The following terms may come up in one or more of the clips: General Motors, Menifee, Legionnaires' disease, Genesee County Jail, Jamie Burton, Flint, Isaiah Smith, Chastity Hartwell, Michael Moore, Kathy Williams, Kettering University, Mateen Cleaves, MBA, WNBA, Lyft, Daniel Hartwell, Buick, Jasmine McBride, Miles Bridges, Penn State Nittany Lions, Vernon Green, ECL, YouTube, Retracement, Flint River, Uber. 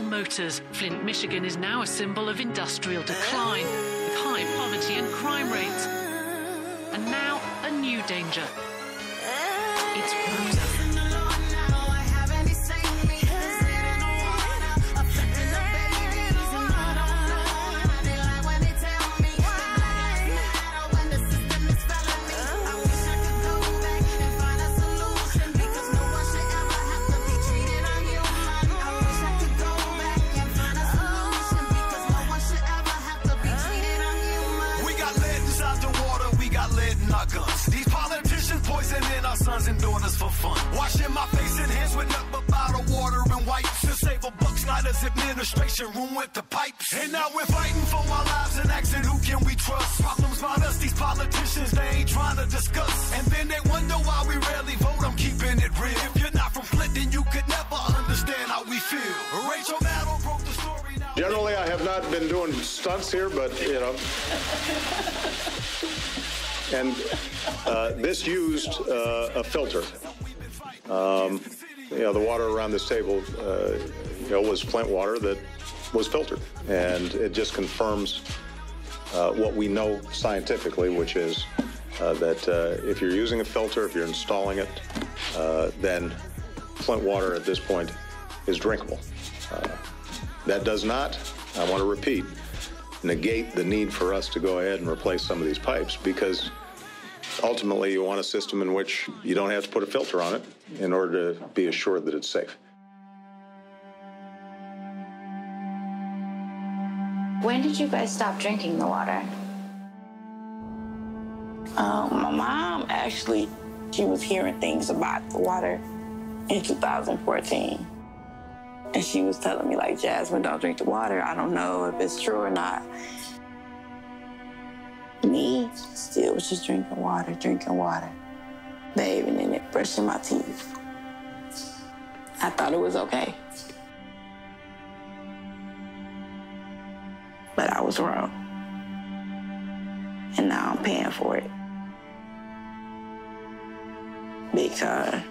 General Motors. Flint, Michigan is now a symbol of industrial decline, with high poverty and crime rates. And now, a new danger. It's water. Poisoning our sons and daughters for fun. Washing my face and hands with nothing but bottled water and wipes. To save a buck, Snyder's administration ruined the pipes. And now we're fighting for our lives and asking who can we trust. Problems not us, these politicians, they ain't trying to discuss. And then they wonder why we rarely vote, I'm keeping it real. If you're not from Flint, then you could never understand how we feel. Rachel Maddow broke the story now. Generally, I have not been doing stunts here, but, you know. And this used a filter. You know, the water around this table, you know, was Flint water that was filtered. And it just confirms what we know scientifically, which is that if you're using a filter, if you're installing it, then Flint water at this point is drinkable. That does not, I want to repeat, negate the need for us to go ahead and replace some of these pipes, because ultimately you want a system in which you don't have to put a filter on it in order to be assured that it's safe. When did you guys stop drinking the water? My mom actually, she was hearing things about the water in 2014. And she was telling me, like, Jasmine, don't drink the water. I don't know if it's true or not. Me still was just drinking water. Bathing in it, brushing my teeth. I thought it was okay. But I was wrong. And now I'm paying for it. Big time.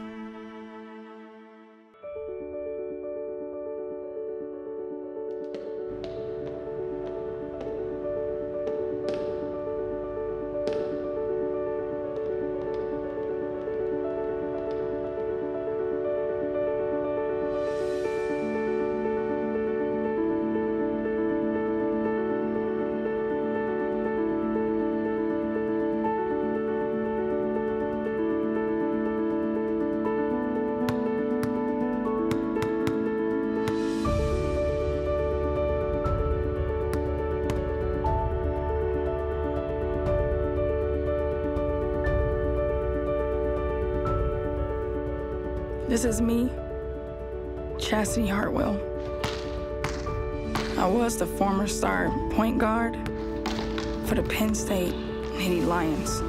This is me, Chastity Hartwell. I was the former star point guard for the Penn State Nittany Lions.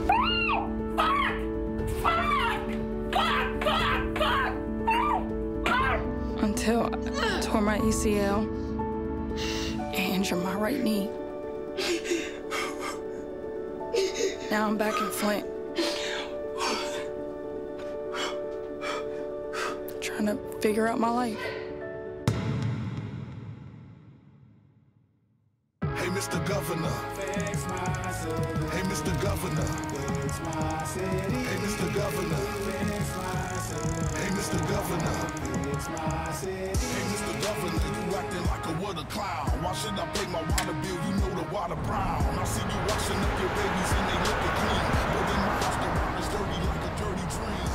Until I tore my ECL and injured my right knee. Now I'm back in Flint, trying to figure out my life. Hey, Mr. Governor. Fix my city. Hey, Mr. Governor. Fix my city. Hey, Mr. Governor. Fix my city. Hey, Mr. Governor. Fix my city. Hey, Mr. Governor, you acting like a water clown. Why should I pay my water bill? You know the water brown. I see you washing up your babies and they looking clean. But in my house, the water's dirty like a dirty dream.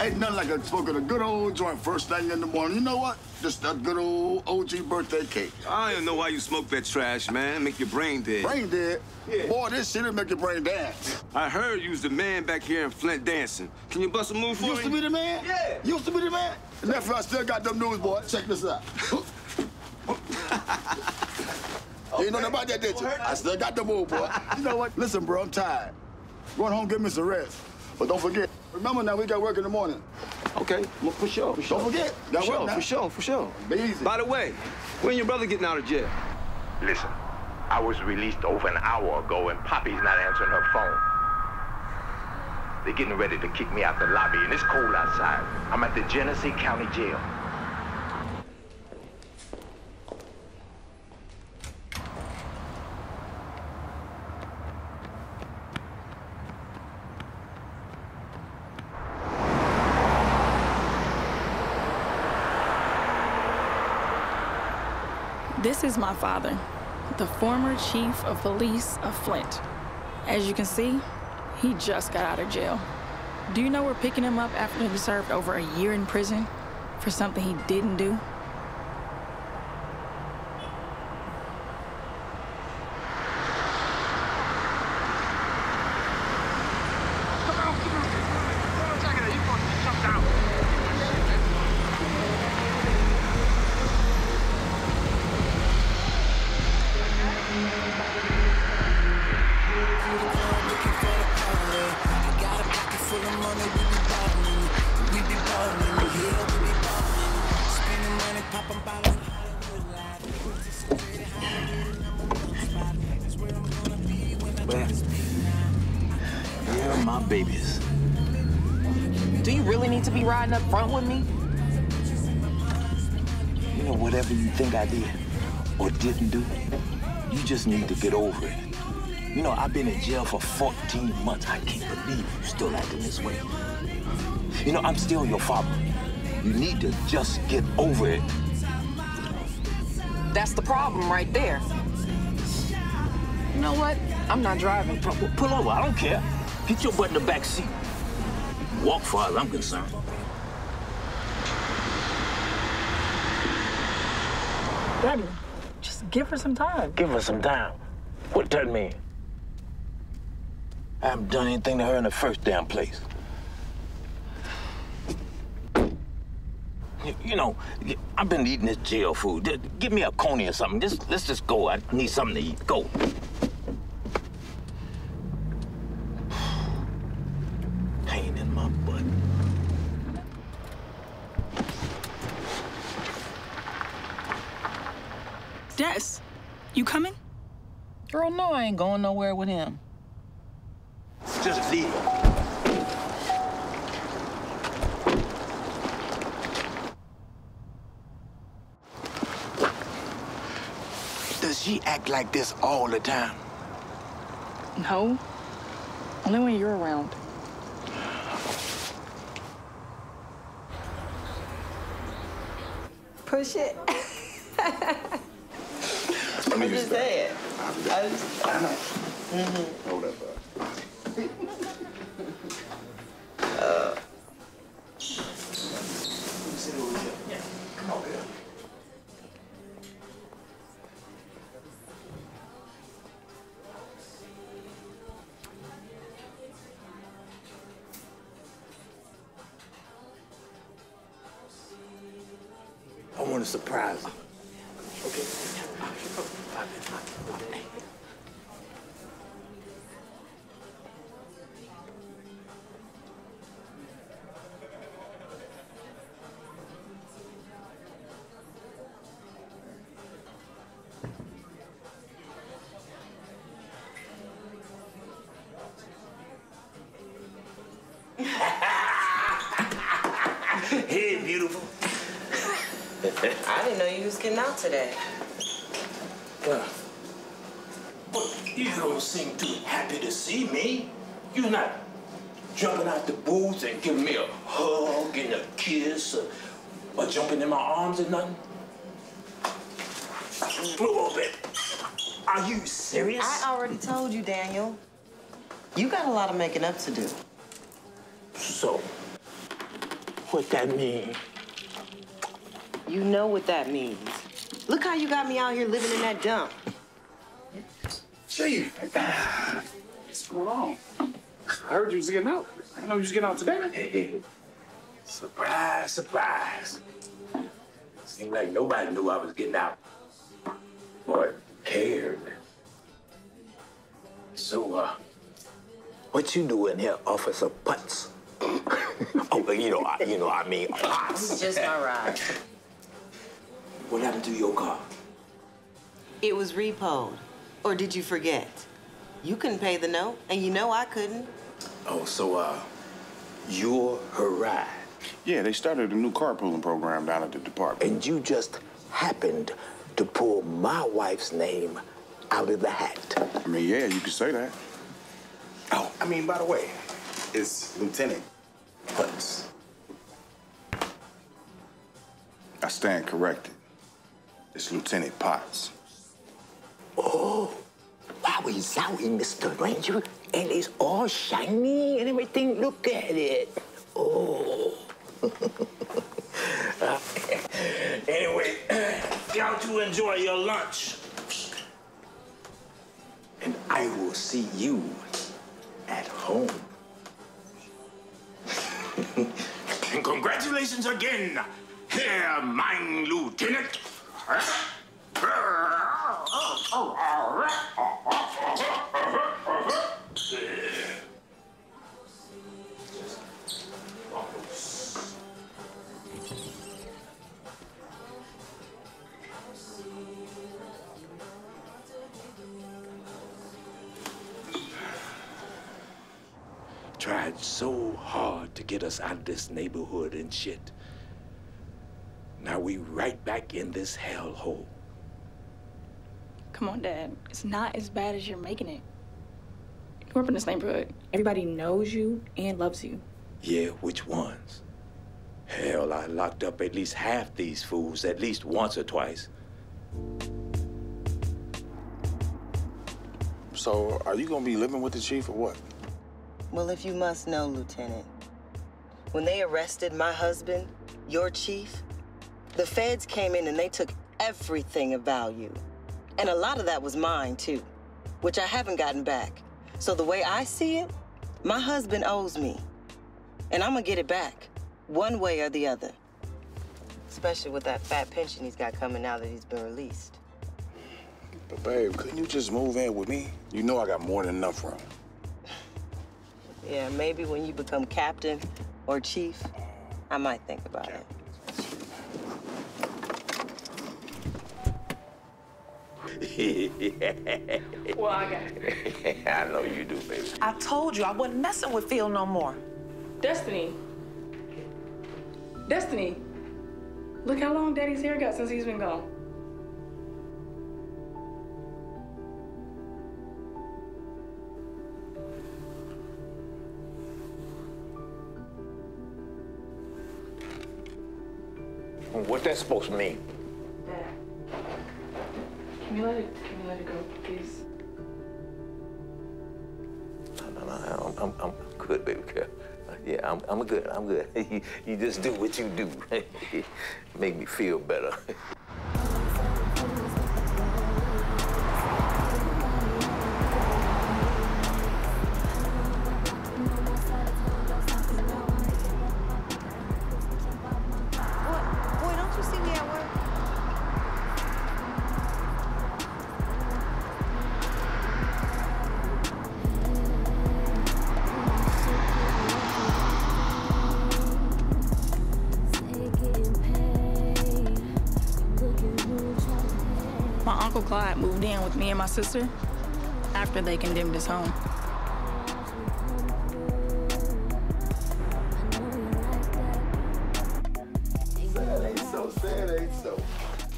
Ain't nothing like a smoking a good old joint first thing in the morning. You know what? Just that good old OG birthday cake. I don't know why you smoke that trash, man. Make your brain dead. Brain dead? Yeah. Boy, this shit'll make your brain dance. I heard you was the man back here in Flint dancing. Can you bust a move for me? Used to be the man? Yeah. Used to be the man? And therefore, I still got them news, boy. Check this out. Okay. You know nothing about that, did you? I still got the move, boy. You know what? Listen, bro, I'm tired. Going home, give me some rest. But don't forget, remember now, we got work in the morning. Okay, for sure, for sure. Don't forget, got work now. For sure, for sure. Be easy. By the way, when your brother getting out of jail? Listen, I was released over an hour ago and Poppy's not answering her phone. They're getting ready to kick me out the lobby and it's cold outside. I'm at the Genesee County Jail. This is my father, the former chief of police of Flint. As you can see, he just got out of jail. Do you know we're picking him up after he served over a year in prison for something he didn't do? Up front with me? You know, whatever you think I did or didn't do, you just need to get over it. You know, I've been in jail for 14 months. I can't believe you're still acting this way. You know, I'm still your father. You need to just get over it. That's the problem right there. You know what? I'm not driving. Pull over. I don't care. Get your butt in the back seat. Walk far as I'm concerned. Daddy, just give her some time. Give her some time? What does that mean? I haven't done anything to her in the first damn place. You know, I've been eating this jail food. Give me a Coney or something. Let's just go. I need something to eat. Go. Pain in my butt. Des, you coming? Girl, no, I ain't going nowhere with him. Just leave. Does she act like this all the time? No, only when you're around. Push it. I'm just saying. Hold up. Yeah, come on, girl. I want to surprise you. Okay. Hey, beautiful. I didn't know you was getting out today. Well, but you don't seem too happy to see me. You're not jumping out the booth and giving me a hug and a kiss or jumping in my arms or nothing. Blow it. Are you serious? I already told you, Daniel. You got a lot of making up to do. So, what that mean? You know what that means. Look how you got me out here living in that dump. Gee, what's going on? I heard you was getting out. I didn't know you was getting out today. Hey, surprise, surprise. Seemed like nobody knew I was getting out or cared. So, what you doing here, Officer Putz? Oh, I mean, Putz. Just my ride. What happened to your car? It was repoed. Or did you forget? You couldn't pay the note, and you know I couldn't. Oh, so, you're her ride? Yeah, they started a new carpooling program down at the department. And you just happened to pull my wife's name out of the hat. I mean, yeah, you could say that. Oh, I mean, by the way, it's Lieutenant Putz. I stand corrected. It's Lieutenant Potts. Oh, wowie zowie, Mr. Ranger. And it's all shiny and everything. Look at it. Oh. Anyway, count you enjoy your lunch. And I will see you at home. And congratulations again, Herr Mein Lieutenant. Tried so hard to get us out of this neighborhood and shit. Now we right back in this hellhole. Come on, Dad. It's not as bad as you're making it. You grew up in this neighborhood. Everybody knows you and loves you. Yeah, which ones? Hell, I locked up at least half these fools at least once or twice. So, are you gonna be living with the chief or what? Well, if you must know, Lieutenant, when they arrested my husband, your chief, the feds came in and they took everything of value. And a lot of that was mine, too, which I haven't gotten back. So the way I see it, my husband owes me. And I'm gonna get it back, one way or the other. Especially with that fat pension he's got coming now that he's been released. But babe, couldn't you just move in with me? You know I got more than enough room. Yeah, maybe when you become captain or chief, I might think about it. Well, I got it. I know you do, baby. I told you I wasn't messing with Phil no more. Destiny. Destiny. Look how long Daddy's hair got since he's been gone. What's that supposed to mean? Dad. Can you let it go, please? No, I'm good, baby girl. Yeah, I'm good, I'm good. You just do what you do. Make me feel better. Me and my sister, after they condemned us home. Sad ain't so, sad ain't so.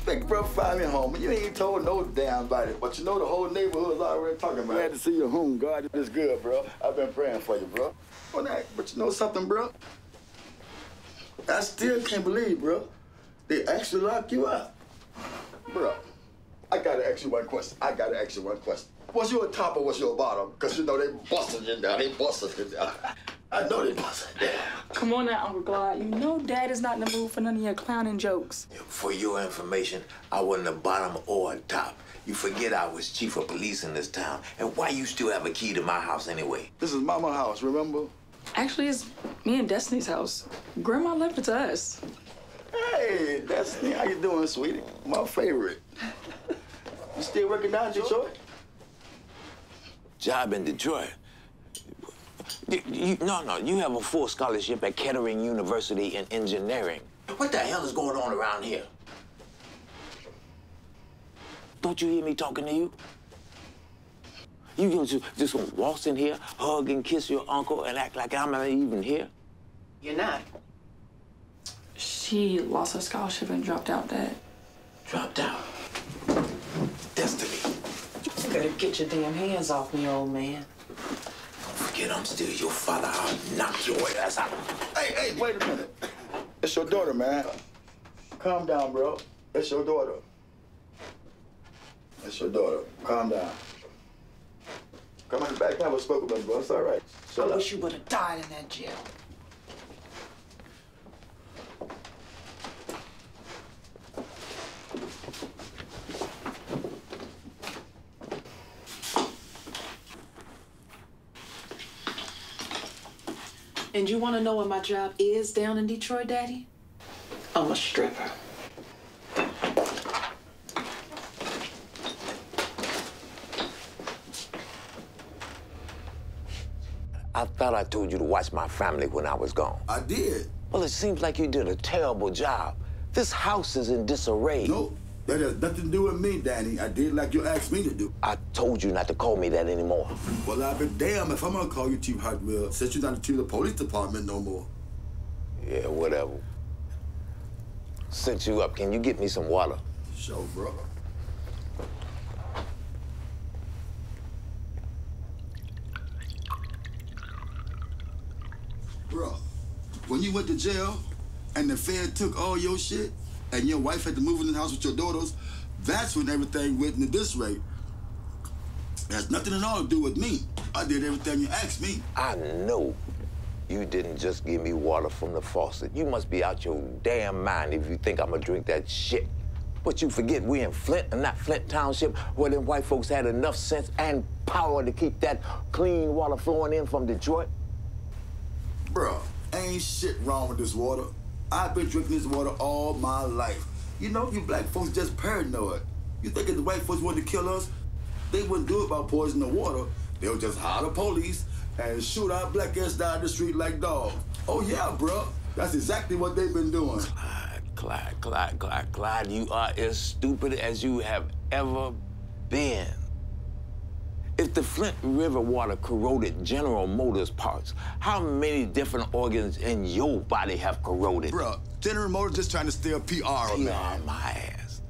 Big bro finally home, you ain't told no damn about it, but you know the whole neighborhood's already talking about it. Glad to see you home, God, it's good, bro. I've been praying for you, bro. But you know something, bro? I still can't believe, bro, they actually locked you up, bro. I gotta ask you one question. Was you a top or was you a bottom? Because you know they busted in there. I know they busted in there. Come on now, Uncle Clyde. You know Dad is not in the mood for none of your clowning jokes. For your information, I wasn't a bottom or a top. You forget I was chief of police in this town. And why you still have a key to my house anyway? This is Mama's house, remember? Actually, it's me and Destiny's house. Grandma left it to us. Hey, Destiny, how you doing, sweetie? My favorite. You still working out in Detroit? Job in Detroit? No, you have a full scholarship at Kettering University in engineering. What the hell is going on around here? Don't you hear me talking to you? You gonna just gonna waltz in here, hug and kiss your uncle, and act like I'm not even here? You're not. She lost her scholarship and dropped out, Dad. Dropped out? Destiny. You better get your damn hands off me, old man. Don't forget I'm still your father. I'll knock your ass out. Hey, wait a minute. It's your daughter, man. Calm down, bro. It's your daughter. That's your daughter. Calm down. Come on back. Never spoke about it, bro. It's all right. Shut up. I wish you would have died in that jail. And you want to know what my job is down in Detroit, Daddy? I'm a stripper. I thought I told you to watch my family when I was gone. I did. Well, it seems like you did a terrible job. This house is in disarray. No, that has nothing to do with me, Danny. I did like you asked me to do. I told you not to call me that anymore. Well, I've been damned if I'm gonna call you Chief Hotwheel since you're not the chief of the police department no more. Yeah, whatever. Since you up, can you get me some water? Sure, brother. Bro, when you went to jail and the Fed took all your shit and your wife had to move in the house with your daughters, that's when everything went in this way. It has nothing at all to do with me. I did everything you asked me. I know. You didn't just give me water from the faucet. You must be out your damn mind if you think I'm gonna drink that shit. But you forget we're in Flint and not Flint Township, where them white folks had enough sense and power to keep that clean water flowing in from Detroit. Bruh, ain't shit wrong with this water. I've been drinking this water all my life. You know, you black folks just paranoid. You think if the white folks wanted to kill us, they wouldn't do it by poisoning the water. They would just hire the police and shoot our black ass down the street like dogs. Oh yeah, bro. That's exactly what they've been doing. Clyde, you are as stupid as you have ever been. If the Flint River water corroded General Motors parts, how many different organs in your body have corroded? Bro, General Motors just trying to steal PR on my ass.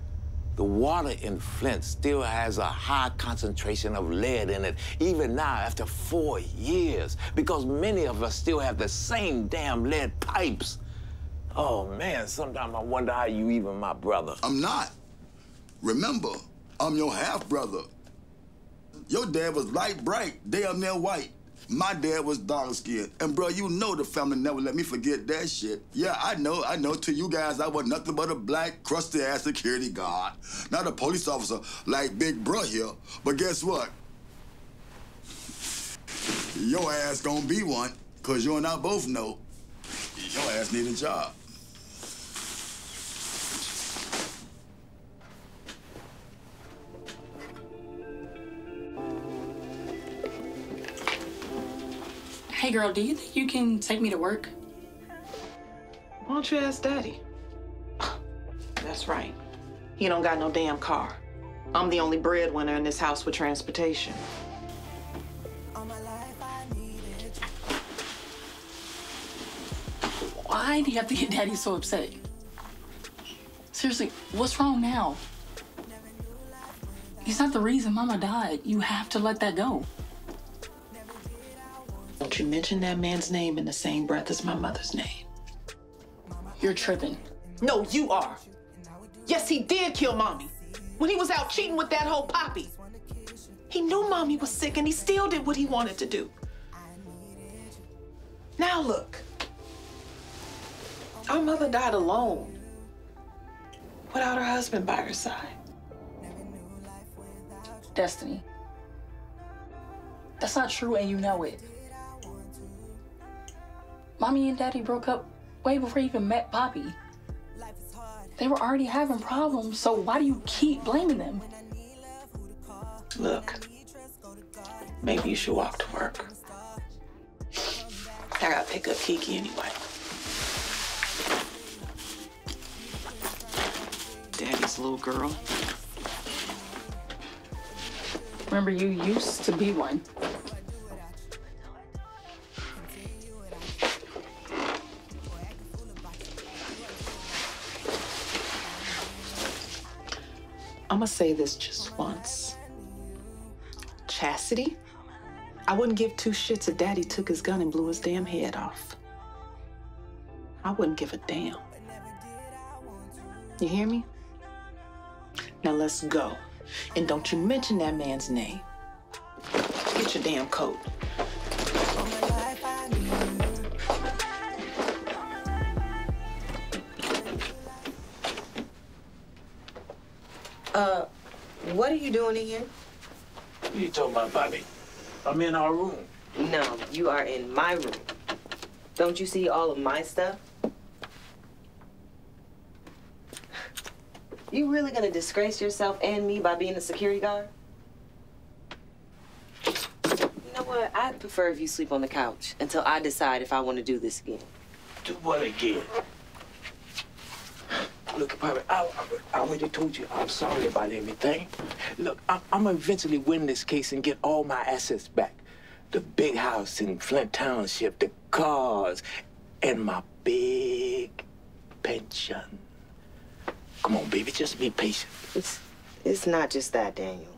The water in Flint still has a high concentration of lead in it, even now after 4 years, because many of us still have the same damn lead pipes. Oh man, sometimes I wonder how you even my brother. I'm not. Remember, I'm your half-brother. Your dad was light bright, damn near white. My dad was dark-skinned. And bro, you know the family never let me forget that shit. Yeah, I know. To you guys, I was nothing but a black, crusty-ass security guard. Not a police officer like Big Bro here, but guess what? Your ass gonna be one, cause you and I both know your ass need a job. Hey girl, do you think you can take me to work? Why don't you ask Daddy? That's right. He don't got no damn car. I'm the only breadwinner in this house with transportation. All my life I needed. Why do you have to get Daddy so upset? Seriously, what's wrong now? He's not the reason Mama died. You have to let that go. Don't you mention that man's name in the same breath as my mother's name. You're tripping. No, you are. Yes, he did kill Mommy when he was out cheating with that whole Poppy. He knew Mommy was sick and he still did what he wanted to do. Now look, our mother died alone without her husband by her side. Destiny, that's not true and you know it. Mommy and Daddy broke up way before he even met Poppy. They were already having problems, so why do you keep blaming them? Look, maybe you should walk to work. I gotta pick up Kiki anyway. Daddy's little girl. Remember, you used to be one. I'm gonna say this just once. Chastity, I wouldn't give two shits if Daddy took his gun and blew his damn head off. I wouldn't give a damn. You hear me? Now let's go. And don't you mention that man's name. Get your damn coat. What are you doing in here? What are you talking about, Bobby? I'm in our room. No, you are in my room. Don't you see all of my stuff? You really gonna disgrace yourself and me by being a security guard? You know what? I'd prefer if you sleep on the couch until I decide if I want to do this again. Do what again? Look, Bobby, I already told you I'm sorry about everything. Look, I'm gonna eventually win this case and get all my assets back. The big house in Flint Township, the cars, and my big pension. Come on, baby, just be patient. It's not just that, Daniel.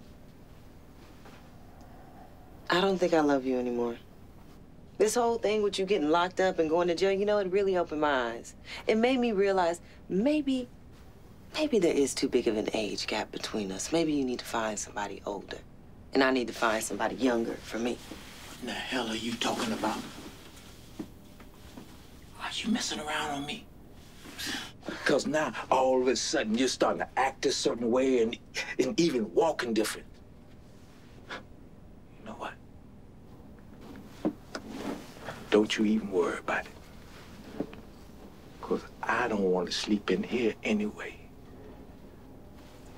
I don't think I love you anymore. This whole thing with you getting locked up and going to jail, you know, it really opened my eyes. It made me realize maybe there is too big of an age gap between us. Maybe you need to find somebody older, and I need to find somebody younger for me. What in the hell are you talking about? Why are you messing around on me? Because now, all of a sudden, you're starting to act a certain way and even walking different. You know what? Don't you even worry about it. Because I don't want to sleep in here anyway.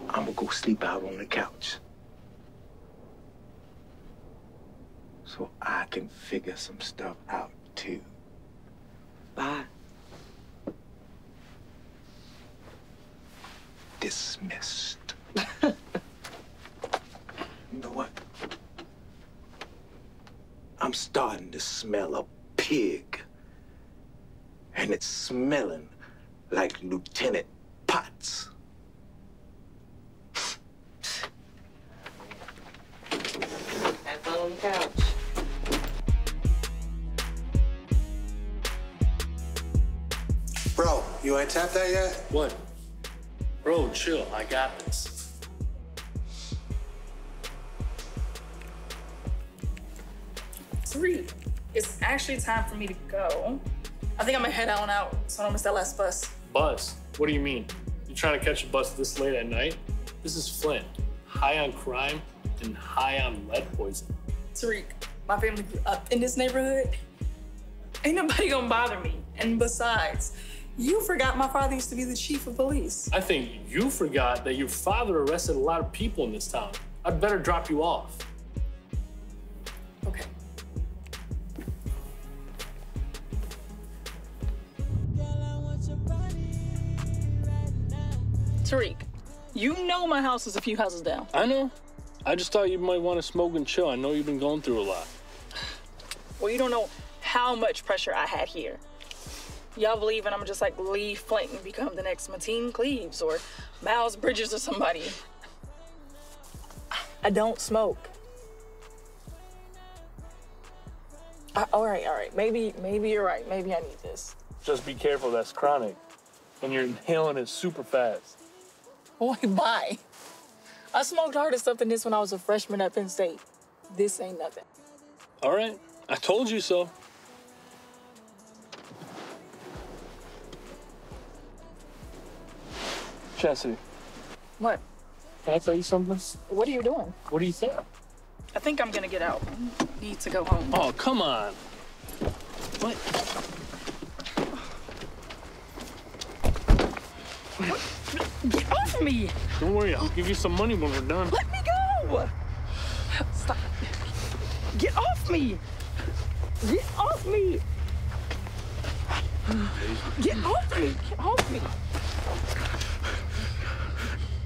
I'm going to go sleep out on the couch. So I can figure some stuff out, too. Bye. Dismissed. You know what? I'm starting to smell a pig. And it's smelling like Lieutenant Potts. Have fun on the couch. Bro, you ain't tapped that yet? What? Bro, chill. I got this. Three. It's actually time for me to go. I think I'm gonna head on out so I don't miss that last bus. Bus? What do you mean? You trying to catch a bus this late at night? This is Flint. High on crime and high on lead poison. Tariq, my family grew up in this neighborhood. Ain't nobody gonna bother me. And besides, you forgot my father used to be the chief of police. I think you forgot that your father arrested a lot of people in this town. I'd better drop you off. Okay. Tariq, you know my house is a few houses down. I know. I just thought you might want to smoke and chill. I know you've been going through a lot. Well, you don't know how much pressure I had here. Y'all believe and I'm just like leave Flint and become the next Mateen Cleaves or Miles Bridges or somebody. I don't smoke. All right. Maybe you're right. Maybe I need this. Just be careful. That's chronic. And you're inhaling it super fast. Boy, bye. I smoked harder stuff than this when I was a freshman at Penn State. This ain't nothing. All right. I told you so. Chastity. What? Can I tell you something? What are you doing? What do you think? I think I'm gonna get out. I need to go home. Oh, come on. What? Get off me! Don't worry, I'll give you some money when we're done. Let me go! Stop. Get off me! Get off me! Get off me! Get off me!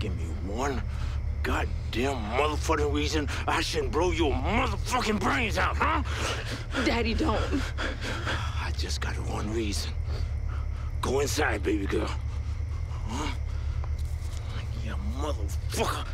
Give me one goddamn motherfucking reason I shouldn't blow your motherfucking brains out, huh? Daddy, don't. I just got one reason. Go inside, baby girl. Huh? You motherfucker.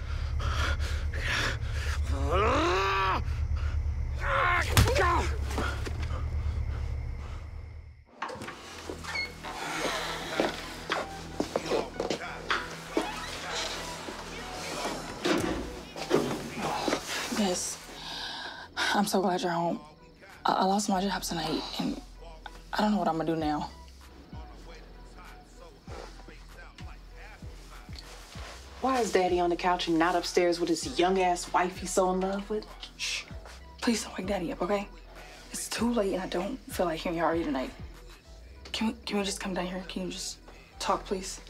I'm so glad you're home. I lost my job tonight, and I don't know what I'm gonna do now. Why is Daddy on the couch and not upstairs with his young-ass wife he's so in love with? Shh. Please don't wake Daddy up, okay? It's too late, and I don't feel like hearing you already tonight. Can we just come down here? Can you just talk, please?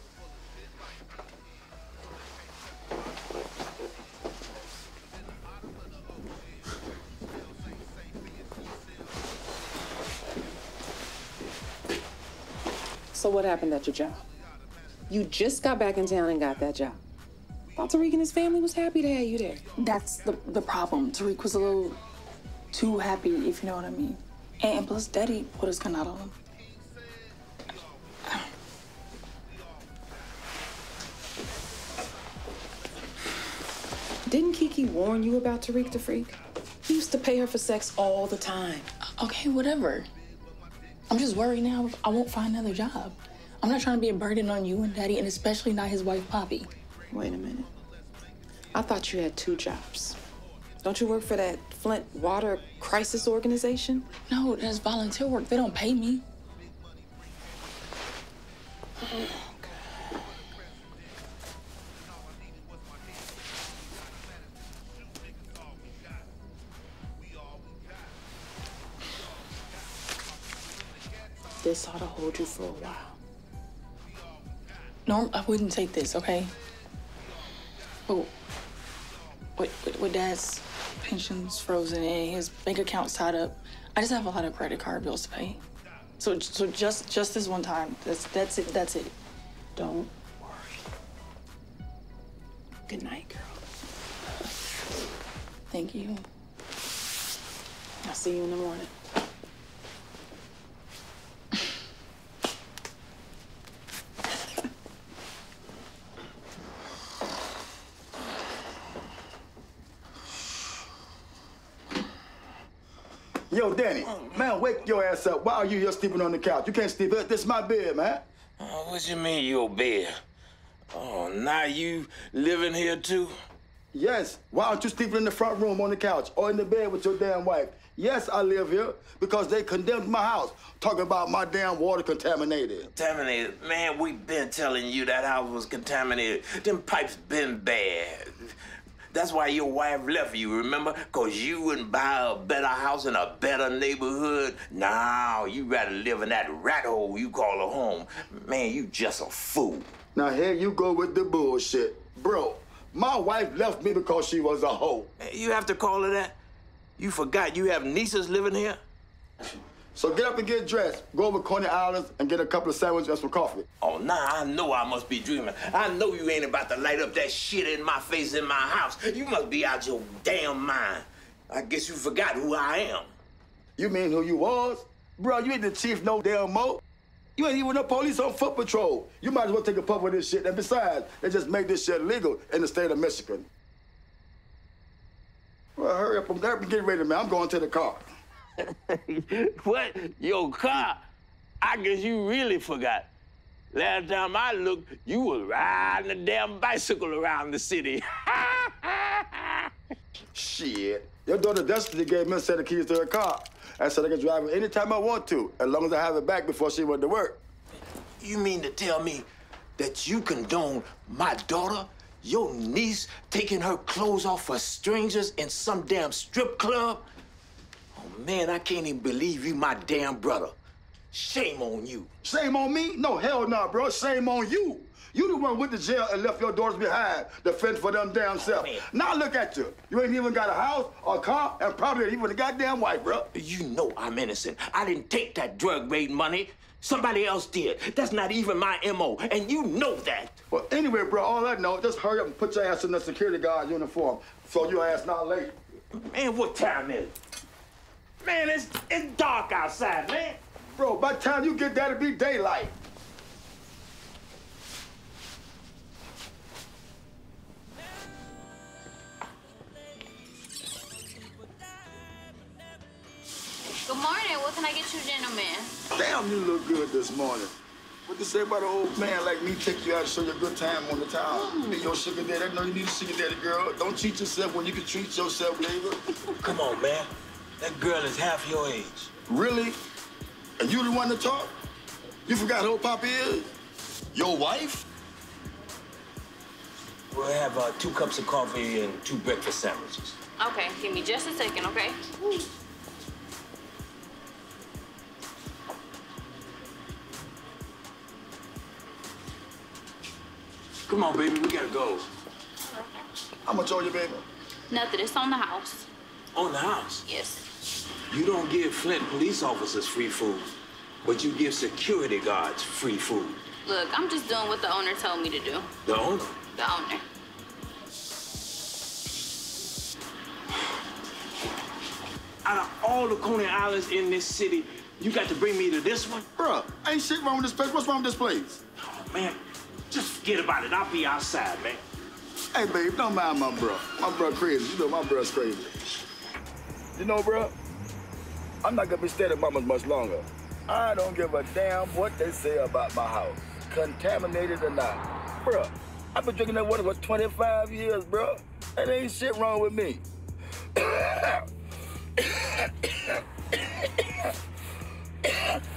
So what happened at your job? You just got back in town and got that job. Thought Tariq and his family was happy to have you there. That's the problem. Tariq was a little too happy, if you know what I mean. And plus, Daddy put his gun out on him. Didn't Kiki warn you about Tariq the Freak? He used to pay her for sex all the time. Okay, whatever. I'm just worried now I won't find another job. I'm not trying to be a burden on you and Daddy, and especially not his wife, Poppy. Wait a minute. I thought you had two jobs. Don't you work for that Flint Water Crisis Organization? No, that's volunteer work. They don't pay me. Oh, God. This ought to hold you for a while. Norm, I wouldn't take this, okay? Oh, with Dad's pension's frozen and his bank account's tied up, I just have a lot of credit card bills to pay. So just this one time, that's it. Don't worry. Good night, girl. Thank you. I'll see you in the morning. Yo, Danny, man, wake your ass up. Why are you here sleeping on the couch? You can't sleep. This is my bed, man. What you mean, your bed? Oh, now you living here, too? Yes. Why aren't you sleeping in the front room on the couch or in the bed with your damn wife? Yes, I live here because they condemned my house, talking about my damn water contaminated. Contaminated? Man, we been telling you that house was contaminated. Them pipes been bad. That's why your wife left you, remember? Because you wouldn't buy a better house in a better neighborhood. Now you rather live in that rat hole you call a home. Man, you just a fool. Now here you go with the bullshit. Bro, my wife left me because she was a hoe. You have to call her that? You forgot you have nieces living here? So get up and get dressed. Go over to Coney Island and get a couple of sandwiches and some coffee. Oh, nah, I know I must be dreaming. I know you ain't about to light up that shit in my face in my house. You must be out your damn mind. I guess you forgot who I am. You mean who you was? Bro, you ain't the chief no damn mo. You ain't even the police on foot patrol. You might as well take a puff of this shit. And besides, they just make this shit legal in the state of Michigan. Well, hurry up. I'm getting ready, man. I'm going to the car. What? Your car? I guess you really forgot. Last time I looked, you was riding a damn bicycle around the city. Shit. Your daughter Destiny gave me a set of keys to her car. I said I can drive it anytime I want to, as long as I have it back before she went to work. You mean to tell me that you condone my daughter, your niece, taking her clothes off for strangers in some damn strip club? Man, I can't even believe you my damn brother. Shame on you. Shame on me? No, hell nah, bro. Shame on you. You the one went to jail and left your daughters behind to fend for them damn self. Man. Now look at you. You ain't even got a house or a car and probably even a goddamn wife, bro. You know I'm innocent. I didn't take that drug raid money. Somebody else did. That's not even my M.O., and you know that. Well, anyway, bro, all I know, just hurry up and put your ass in the security guard uniform so your ass not late. Man, what time is it? Man, it's dark outside, man. Bro, by the time you get there, it'll be daylight. Good morning. What can I get you, gentlemen? Damn, you look good this morning. What you say about an old man like me take you out and show you a good time on the town? Be your sugar daddy. I know you need a sugar daddy, girl. Don't cheat yourself when you can treat yourself later. Come on, man. That girl is half your age. Really? Are you the one to talk? You forgot who Poppy is? Your wife? We'll have 2 cups of coffee and 2 breakfast sandwiches. Okay, give me just a second, okay? Ooh. Come on, baby, we gotta go. How much owe you, baby? Nothing, it's on the house. On the house? Yes. You don't give Flint police officers free food, but you give security guards free food. Look, I'm just doing what the owner told me to do. The owner? The owner. Out of all the Coney Islands in this city, you got to bring me to this one? Bruh, ain't shit wrong with this place. What's wrong with this place? Oh, man. Just forget about it. I'll be outside, man. Hey, babe, don't mind my bro. My bro crazy. You know my bro's crazy. You know, bro, I'm not gonna be staying at Mama's much longer. I don't give a damn what they say about my house, contaminated or not. Bro, I've been drinking that water for 25 years, bro. And ain't shit wrong with me.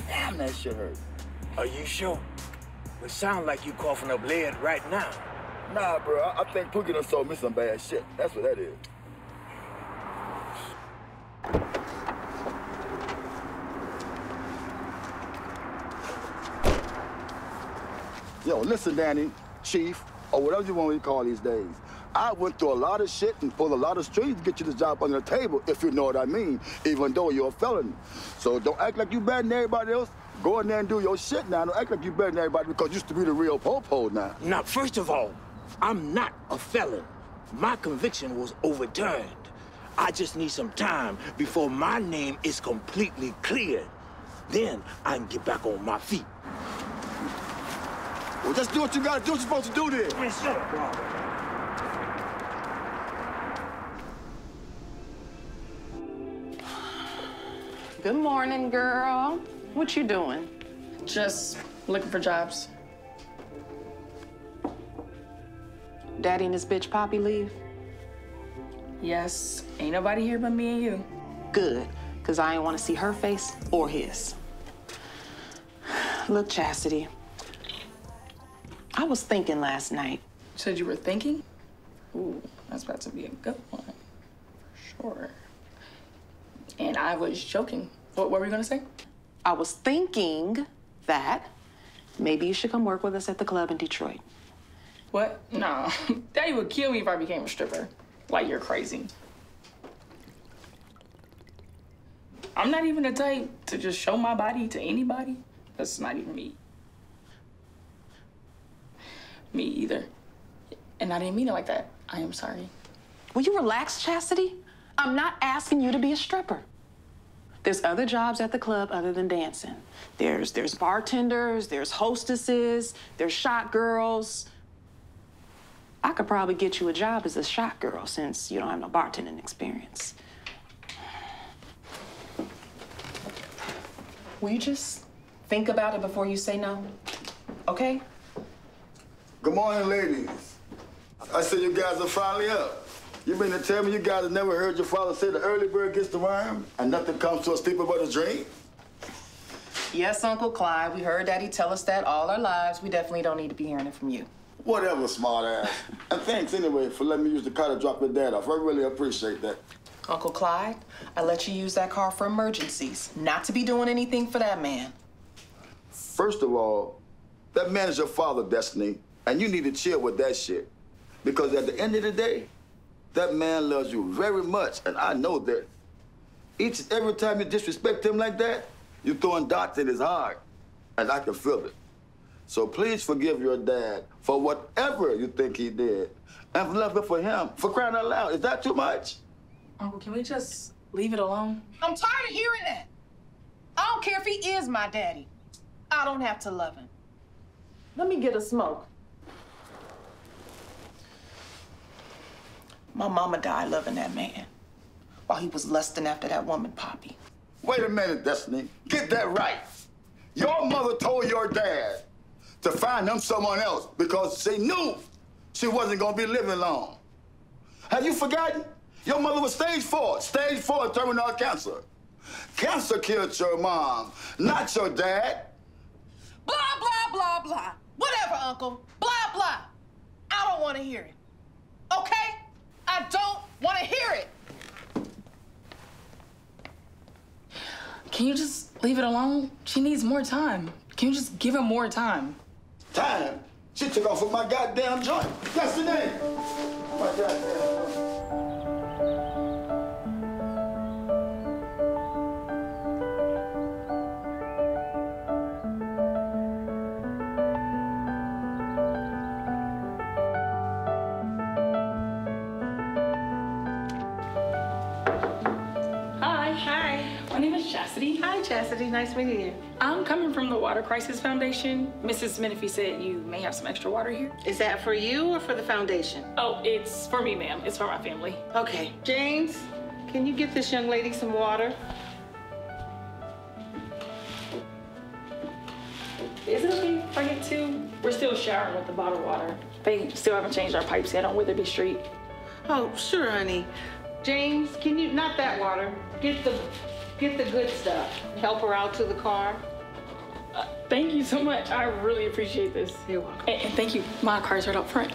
Damn, that shit hurt. Are you sure? It sounds like you coughing up lead right now. Nah, bro, I think Pookie done sold me some bad shit. That's what that is. Yo, listen, Danny, Chief, or whatever you want to call these days. I went through a lot of shit and pulled a lot of strings to get you this job under the table, if you know what I mean, even though you're a felon. So don't act like you better than everybody else. Go in there and do your shit now. Don't act like you better than everybody because you used to be the real po-po now. Now, first of all, I'm not a felon. My conviction was overturned. I just need some time before my name is completely cleared. Then I can get back on my feet. Well, just do what you gotta do. What you're supposed to do then. Man, shut up, bro. Good morning, girl. What you doing? Just looking for jobs. Daddy and this bitch Poppy leave? Yes, ain't nobody here but me and you. Good, because I ain't want to see her face or his. Look, Chastity, I was thinking last night. You said you were thinking? Ooh, that's about to be a good one. Sure. And I was joking. What were you gonna say? I was thinking that maybe you should come work with us at the club in Detroit. What? No. Daddy would kill me if I became a stripper. Like, you're crazy. I'm not even the type to just show my body to anybody. That's not even me. Me either. And I didn't mean it like that. I am sorry. Will you relax, Chastity? I'm not asking you to be a stripper. There's other jobs at the club other than dancing. There's bartenders, there's hostesses, there's shot girls. I could probably get you a job as a shot girl since you don't have no bartending experience. Will you just think about it before you say no, okay? Good morning, ladies. I see you guys are finally up. You mean to tell me you guys have never heard your father say the early bird gets the worm and nothing comes to a sleeper but a dream? Yes, Uncle Clyde. We heard Daddy tell us that all our lives. We definitely don't need to be hearing it from you. Whatever, smart ass. And thanks anyway for letting me use the car to drop your dad off. I really appreciate that. Uncle Clyde, I let you use that car for emergencies, not to be doing anything for that man. First of all, that man is your father, Destiny, and you need to chill with that shit. Because at the end of the day, that man loves you very much, and I know that. Each and every time you disrespect him like that, you're throwing darts in his heart, and I can feel it. So please forgive your dad for whatever you think he did, and love it for him, for crying out loud. Is that too much? Uncle, can we just leave it alone? I'm tired of hearing that. I don't care if he is my daddy. I don't have to love him. Let me get a smoke. My mama died loving that man while he was lusting after that woman, Poppy. Wait a minute, Destiny. Get that right. Your mother told your dad to find him someone else because she knew she wasn't going to be living long. Have you forgotten? Your mother was stage 4 terminal cancer. Cancer killed your mom, not your dad. Blah, blah, blah, blah. Whatever, Uncle. Blah, blah. I don't want to hear it. Okay? I don't want to hear it. Can you just leave it alone? She needs more time. Can you just give her more time? Time? She took off with my goddamn joint. That's the name. My goddamn joint. Hi, Chastity. Nice meeting you. I'm coming from the Water Crisis Foundation. Mrs. Menifee said you may have some extra water here. Is that for you or for the foundation? Oh, it's for me, ma'am. It's for my family. Okay. James, can you get this young lady some water? Is it okay if I get two? We're still showering with the bottled water. They still haven't changed our pipes yet on Witherby Street. Oh, sure, honey. James, can you... Not that water. Get the good stuff. Help her out to the car. Thank you so much. I really appreciate this. You're welcome. And thank you. My car's right up front.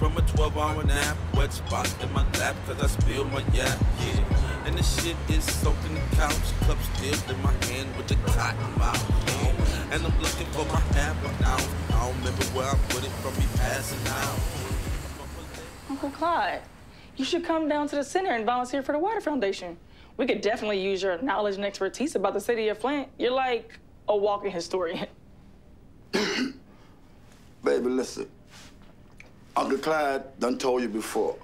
From a 12-hour nap, wet spots in my lap, cause I spilled my yap, yeah. And the shit is soaked in the couch, cup still in my hand with the cotton mouth, yeah. And I'm looking for my half an hour, I don't remember where I put it from me passing out. Uncle Clyde, you should come down to the center and volunteer for the Water Foundation. We could definitely use your knowledge and expertise about the city of Flint. You're like a walking historian. Baby, listen. Uncle Clyde done told you before,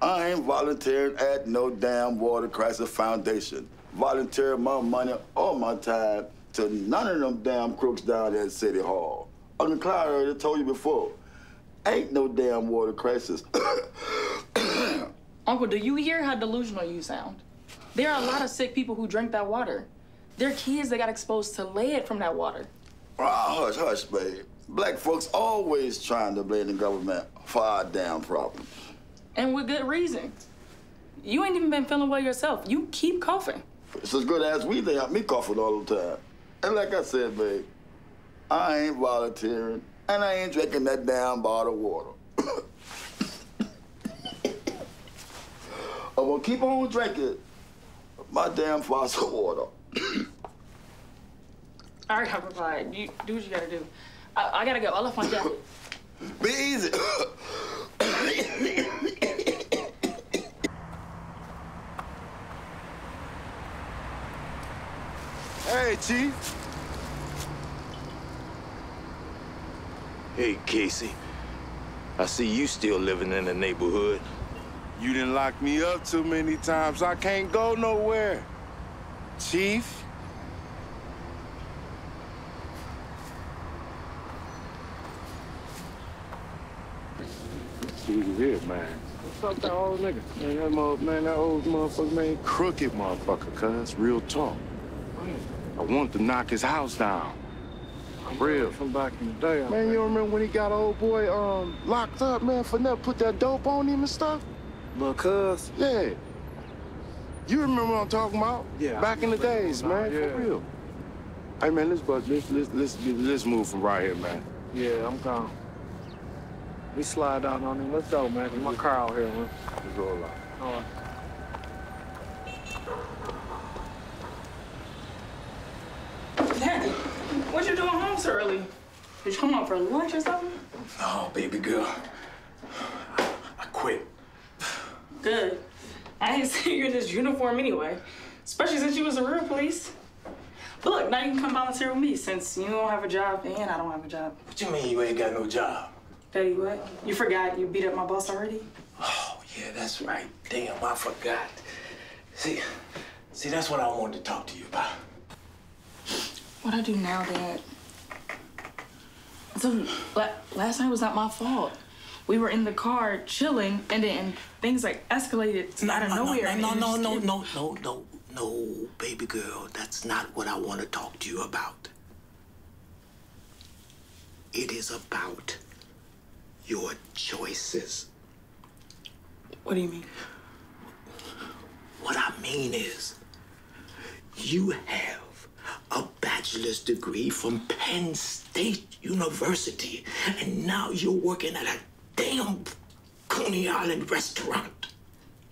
I ain't volunteering at no damn Water Crisis Foundation. Volunteering my money or my time to none of them damn crooks down there at City Hall. Uncle Clyde already told you before, ain't no damn water crisis. Uncle, do you hear how delusional you sound? There are a lot of sick people who drink that water. There are kids that got exposed to lead from that water. Oh, hush, hush, babe. Black folks always trying to blame the government for our damn problems. And with good reason. You ain't even been feeling well yourself. You keep coughing. It's as good as we, they have me coughing all the time. And like I said, babe, I ain't volunteering, and I ain't drinking that damn bottled water. I'm gonna keep on drinking my damn fossil water. All right, Uncle Clyde, you do what you gotta do. I gotta go. I left my jacket. Be easy. Hey, Chief. Hey, Casey. I see you still living in the neighborhood. You done locked me up too many times. I can't go nowhere. Chief. disease is, man. What's up with that old nigga? Man, that old motherfucker, man, crooked motherfucker, cuz. Real talk. I want to knock his house down. Real. From back in the day. Man, you don't remember when he got old boy locked up, man, for never put that dope on him and stuff? Little cuz? Yeah. You remember what I'm talking about? Yeah. Back in the days, man. Yeah. For real. Hey, man, let's move from right here, man. Yeah, I'm gone. We slide down on him. Let's go, man. There's my car out here, man. Let's roll out. All right. Daddy, what you doing home so early? Did you come home for lunch or something? No, baby girl. I quit. Good. I didn't see you in this uniform anyway, especially since you was a real police. But look, now you can come volunteer with me since you don't have a job and I don't have a job. What you mean you ain't got no job? Daddy, what? You forgot you beat up my boss already? Oh, yeah, that's right. Damn, I forgot. See, that's what I wanted to talk to you about. What I do now, Dad? Dude, last night was not my fault. We were in the car chilling, and then things like escalated out of nowhere. No, baby girl, that's not what I want to talk to you about. It is about your choices. What do you mean? What I mean is, you have a bachelor's degree from Penn State University, and now you're working at a damn Coney Island restaurant.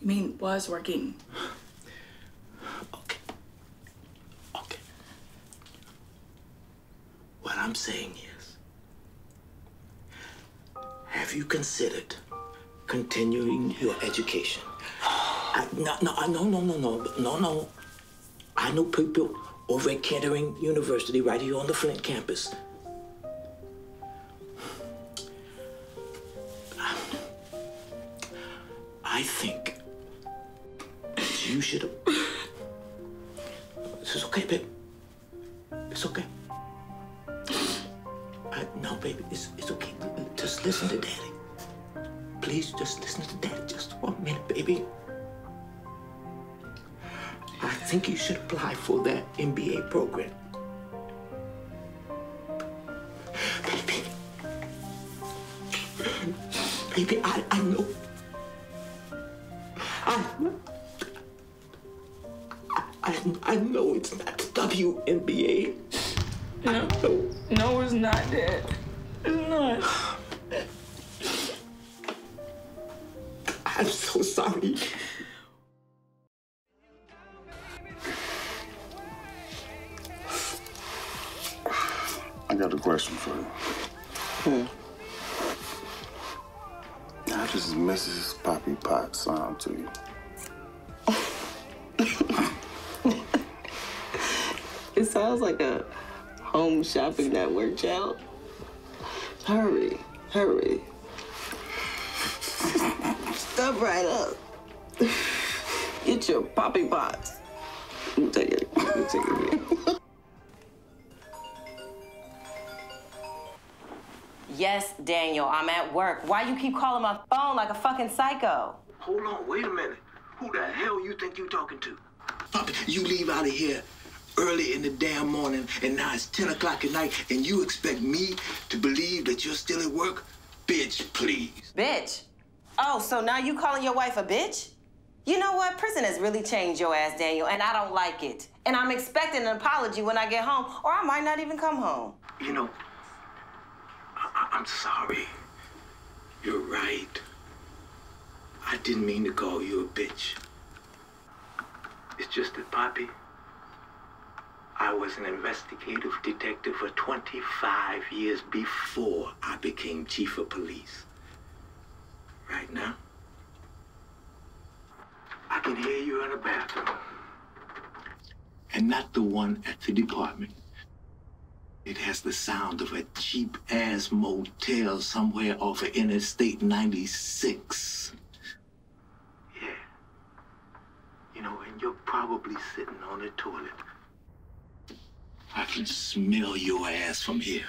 You mean was working? Okay. What I'm saying is, have you considered continuing your education? No. I know people over at Kettering University right here on the Flint campus. I think you should have. This is okay, babe. It's okay. No, baby, it's okay. Just listen to Daddy. Please, just listen to Daddy just for a minute, baby. I think you should apply for that MBA program. Baby. Baby, I know. I know it's not the WNBA. No, it's not that. It's not. I'm so sorry. I got a question for you. Yeah. How does Mrs. Poppy Pot sound to you? It sounds like a home shopping network, child. Hurry. Stop right up. Get your Poppy Pots. Take it. Yes, Daniel, I'm at work. Why you keep calling my phone like a fucking psycho? Hold on, wait a minute. Who the hell you think you talking to? You leave out of here early in the damn morning, and now it's 10 o'clock at night, and you expect me to believe that you're still at work? Bitch, please. Bitch? Oh, so now you calling your wife a bitch? You know what? Prison has really changed your ass, Daniel, and I don't like it. And I'm expecting an apology when I get home, or I might not even come home. You know, I'm sorry. You're right. I didn't mean to call you a bitch. It's just that, Poppy, I was an investigative detective for 25 years before I became chief of police. Right now, I can hear you in the bathroom. And not the one at the department. It has the sound of a cheap-ass motel somewhere off of Interstate 96. Yeah. You know, and you're probably sitting on the toilet. I can smell your ass from here.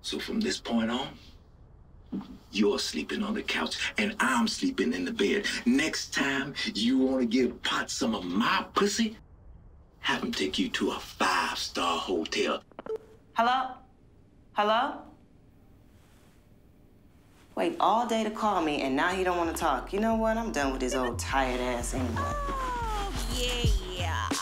So from this point on, You're sleeping on the couch, and I'm sleeping in the bed. Next time you want to give Pot some of my pussy, have him take you to a 5-star hotel. Hello? Hello? Wait all day to call me, and now he don't want to talk. You know what? I'm done with his old tired ass anyway. Oh, yeah.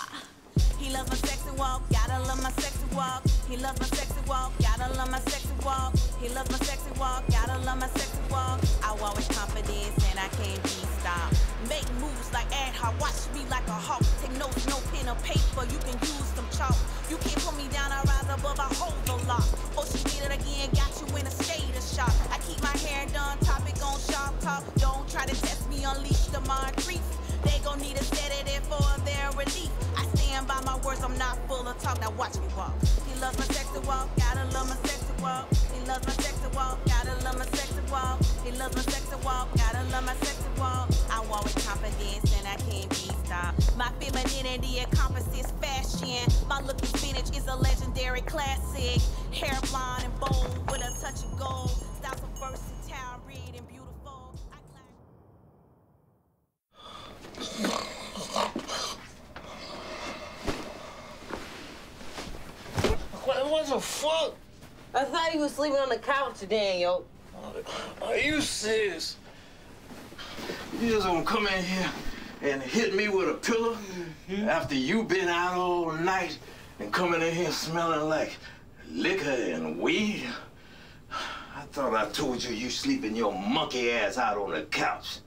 He loves my sexy walk. Gotta love my sexy walk. He loves my sexy walk. Gotta love my sexy walk. He loves my sexy walk. Gotta love my sexy walk. I walk with confidence, and I can't be stopped. Make moves like Ad-Hop. Watch me like a hawk. Take notes, no pen or paper. You can use them chalk. You can't put me down. I rise above. I hold no lock. Oh, she did it again. Got you in a state of shock. I keep my hair done. Topic on Sharp Talk. Don't try to test me. Unleash the Moncrief. They gon' need a sedative for their relief. I stand by my words, I'm not full of talk. Now watch me walk. He loves my sexy walk, gotta love my sexy walk. He loves my sexy walk, gotta love my sexy walk. He loves my sexy walk, gotta love my sexy walk. I walk with confidence and I can't be stopped. My femininity encompasses fashion. My look is vintage, is a legendary classic. Hair blonde and bold with a touch of gold. Styles of versatile, read and beautiful. What the fuck? I thought he was sleeping on the couch, Daniel. Are you serious? You just gonna come in here and hit me with a pillow after you been out all night and coming in here smelling like liquor and weed? I thought I told you you sleeping your monkey ass out on the couch.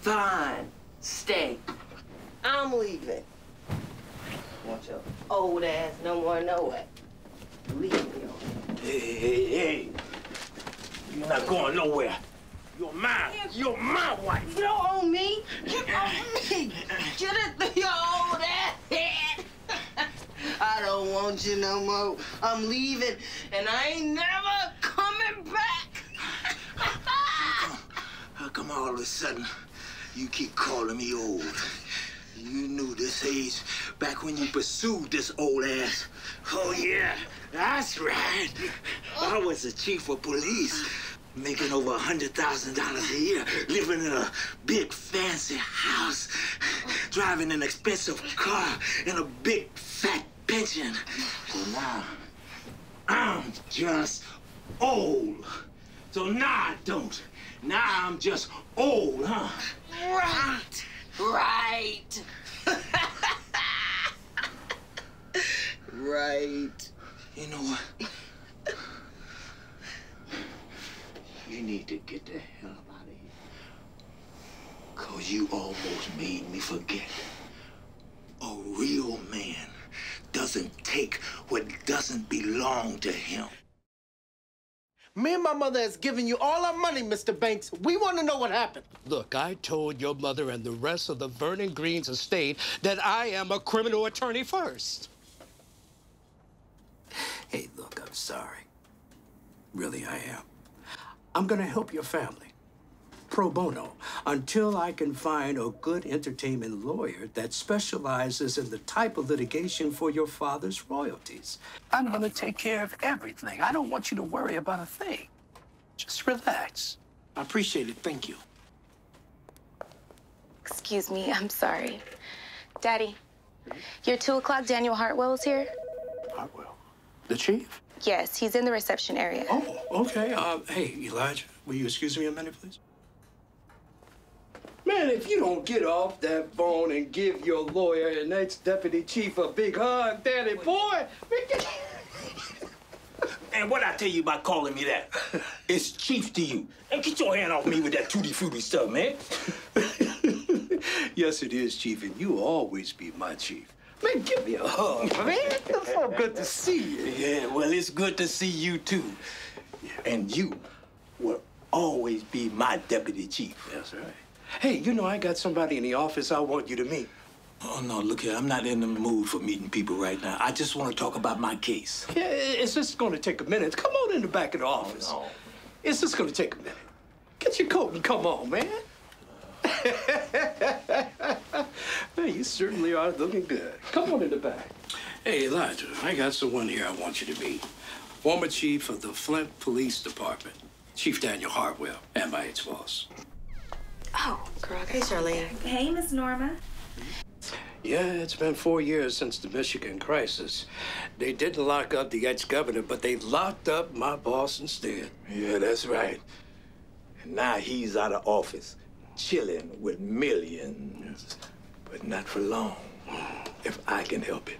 Fine. Stay. I'm leaving. Watch your old ass no more nowhere. Leave me on. Hey. You're not going nowhere. You're mine. You're my wife. You don't own me. You own me. Get it through your old ass head. I don't want you no more. I'm leaving, and I ain't never coming back. How come all of a sudden you keep calling me old? You knew this age back when you pursued this old ass. Oh, yeah, that's right. I was the chief of police, making over $100,000 a year, living in a big, fancy house, driving an expensive car, and a big, fat pension. So now, I'm just old. So now I don't. Now I'm just old, huh? Right. Right. You know what? You need to get the hell out of here. 'Cause you almost made me forget. A real man doesn't take what doesn't belong to him. Me and my mother has given you all our money, Mr. Banks. We want to know what happened. Look, I told your mother and the rest of the Vernon Green's estate that I am a criminal attorney first. Hey, look, I'm sorry. Really, I am. I'm going to help your family, pro bono, until I can find a good entertainment lawyer that specializes in the type of litigation for your father's royalties. I'm gonna take care of everything. I don't want you to worry about a thing. Just relax. I appreciate it, thank you. Excuse me, I'm sorry. Daddy, your 2 o'clock Daniel Hartwell's here? Hartwell? The chief? Yes, he's in the reception area. Oh, okay. Hey, Elijah, will you excuse me a minute, please? Man, if you don't get off that phone and give your lawyer and ex-deputy chief a big hug, daddy boy. And what I tell you about calling me that? It's chief to you. And get your hand off me with that tutti-frutti stuff, man. Yes, it is, chief, and you'll always be my chief. Man, give me a hug, man. It's so good to see you. Yeah, well, it's good to see you, too. And you will always be my deputy chief. That's right. Hey, you know, I got somebody in the office I want you to meet. Oh, no, look here. I'm not in the mood for meeting people right now. I just want to talk about my case. Yeah, it's just going to take a minute. Come on in the back of the office. Oh, no. It's just going to take a minute. Get your coat and come on, man. Man, you certainly are looking good. Come on in the back. Hey, Elijah, I got someone here I want you to meet. Former chief of the Flint Police Department. Chief Daniel Hartwell, and by its boss. Oh, Grog. Hey, Charlene. Hey, Miss Norma. Yeah, it's been 4 years since the Michigan crisis. They didn't lock up the ex-governor, but they locked up my boss instead. Yeah, that's right. And now he's out of office, chilling with millions, but not for long, if I can help it.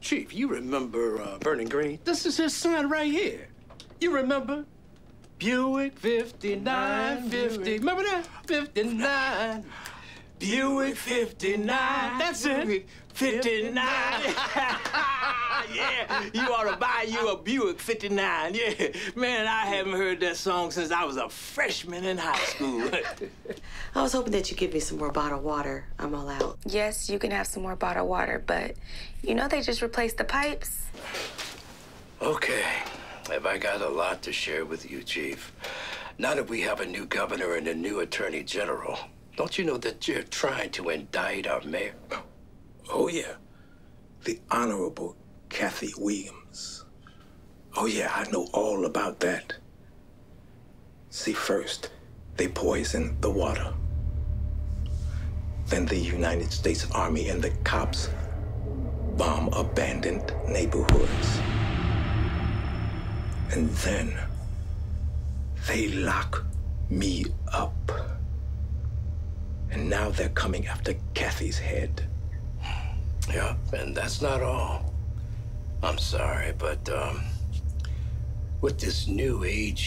Chief, you remember Vernon Green? This is his son right here. You remember? Buick 5950. Remember that? 59. Buick 59. That's it. 59. Yeah, you ought to buy you a Buick 59. Yeah, man, I haven't heard that song since I was a freshman in high school. I was hoping that you'd give me some more bottled water. I'm all out. Yes, you can have some more bottled water, but you know they just replaced the pipes. Okay. Have I got a lot to share with you, Chief? Now that we have a new governor and a new attorney general, don't you know that you're trying to indict our mayor? Oh, yeah. The Honorable Kathy Williams. Oh, yeah, I know all about that. See, first, they poisoned the water. Then the United States Army and the cops bomb abandoned neighborhoods. And then they lock me up. And now they're coming after Kathy's head. Yeah, and that's not all. I'm sorry, but with this new AG,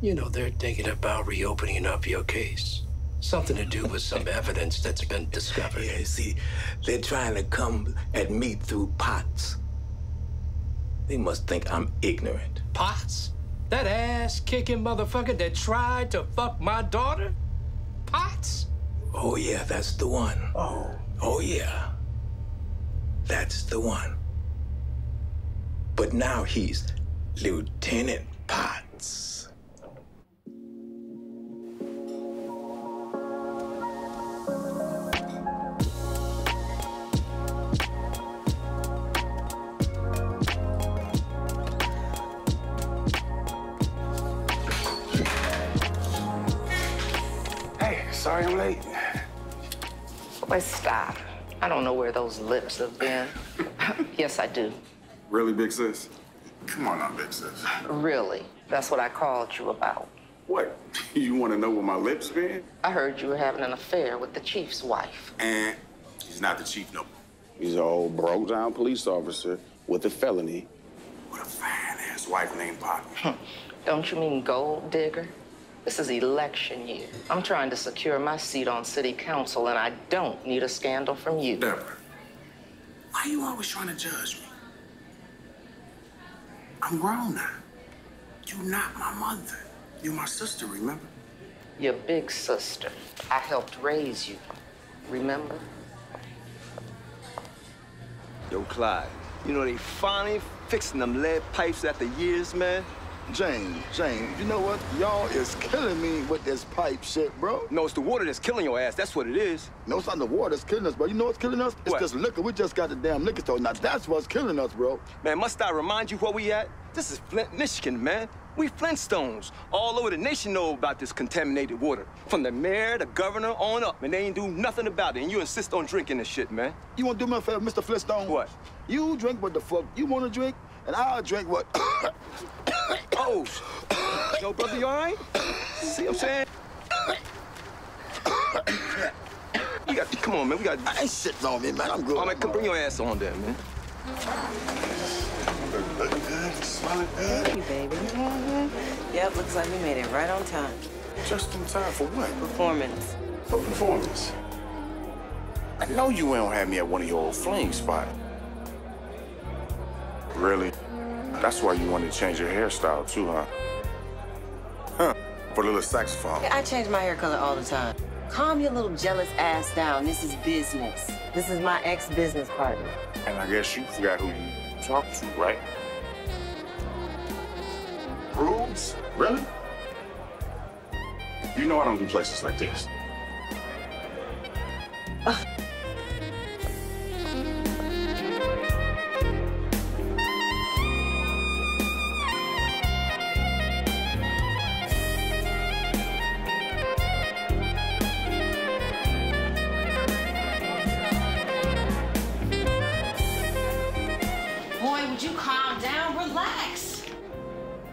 you know, they're thinking about reopening up your case. Something to do with some evidence that's been discovered. Yeah, see, they're trying to come at me through pots. They must think I'm ignorant. Potts? That ass-kicking motherfucker that tried to fuck my daughter? Potts? Oh, yeah, that's the one. Oh, yeah. That's the one. But now he's Lieutenant Potts. Sorry I'm late. Boy, stop. I don't know where those lips have been. Yes, I do. Really, big sis? Come on now, big sis. Really? That's what I called you about. What? You want to know where my lips been? I heard you were having an affair with the chief's wife. And he's not the chief no more. He's an old broke-down police officer with a felony. With a fine-ass wife named Poppy. Don't you mean gold digger? This is election year. I'm trying to secure my seat on city council, and I don't need a scandal from you. Deborah, why are you always trying to judge me? I'm grown now. You're not my mother. You're my sister, remember? Your big sister. I helped raise you, remember? Yo, Clyde, you know they finally fixing them lead pipes after years, man. James, you know what? Y'all is killing me with this pipe shit, bro. No, it's the water that's killing your ass. That's what it is. No, it's not the water that's killing us, bro. You know what's killing us? It's what? This liquor. We just got the damn liquor store. Now, that's what's killing us, bro. Man, must I remind you where we at? This is Flint, Michigan, man. We Flintstones. All over the nation know about this contaminated water. From the mayor, the governor, on up. And they ain't do nothing about it. And you insist on drinking this shit, man. You want to do me a favor, Mr. Flintstone? What? You drink what the fuck you want to drink, and I'll drink what... Oh, yo, brother, you all right? See what I'm saying? You got, come on, man, we got... I ain't shitting on me, man, I'm good. All right, come bring your ass on there, man. Looking good, smiling good. Hey, baby. Mm-hmm. Yep, looks like we made it right on time. Just in time for what? Performance. What performance? I know you ain't gonna have me at one of your old flame spots. Really? That's why you wanted to change your hairstyle, too, huh? Huh. For a little saxophone. I change my hair color all the time. Calm your little jealous ass down. This is business. This is my ex-business partner. And I guess you forgot who you talked to, right? Rubes? Really? You know I don't do places like this.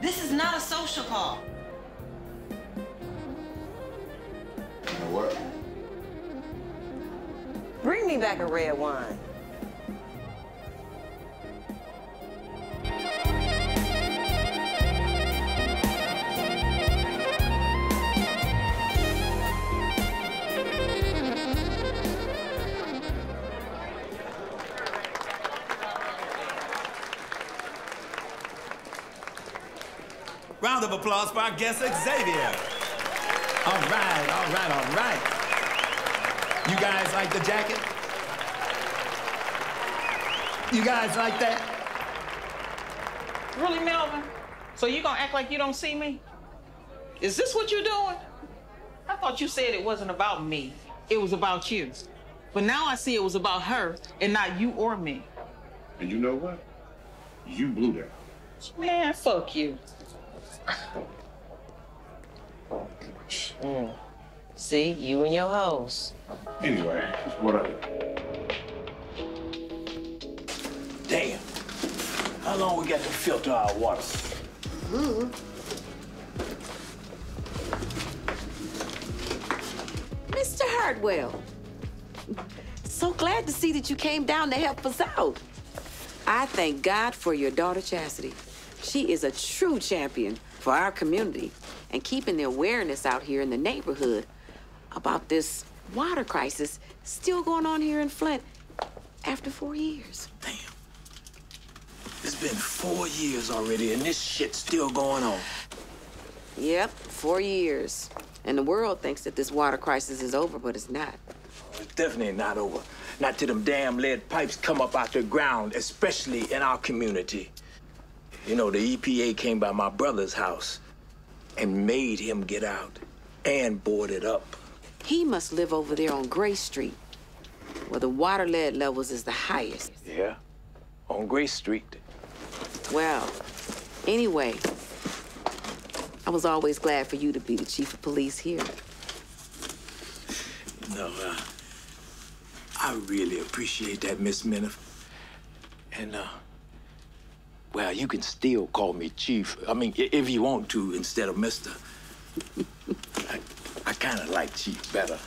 This is not a social call. You know what? Bring me back a red wine. Round of applause for our guest, Xavier. All right, all right, all right. You guys like the jacket? You guys like that? Really, Melvin? So you gonna act like you don't see me? Is this what you're doing? I thought you said it wasn't about me. It was about you. But now I see it was about her and not you or me. And you know what? You blew that. Man, fuck you. Mm. See, you and your hoes. Anyway, whatever. Damn. How long we got to filter our water? Mm-hmm. Mr. Hardwell, so glad to see that you came down to help us out. I thank God for your daughter, Chastity. She is a true champion for our community and keeping the awareness out here in the neighborhood about this water crisis still going on here in Flint after 4 years. Damn. It's been 4 years already and this shit's still going on. Yep, 4 years. And the world thinks that this water crisis is over, but it's not. It's definitely not over. Not till them damn lead pipes come up out the ground, especially in our community. You know, the EPA came by my brother's house and made him get out and board it up. He must live over there on Gray Street, where the water lead levels is the highest. Yeah, on Gray Street. Well, anyway, I was always glad for you to be the chief of police here. No, I really appreciate that, Miss Miniff. And, well, you can still call me Chief. I mean, if you want to, instead of Mister. I kind of like Chief better.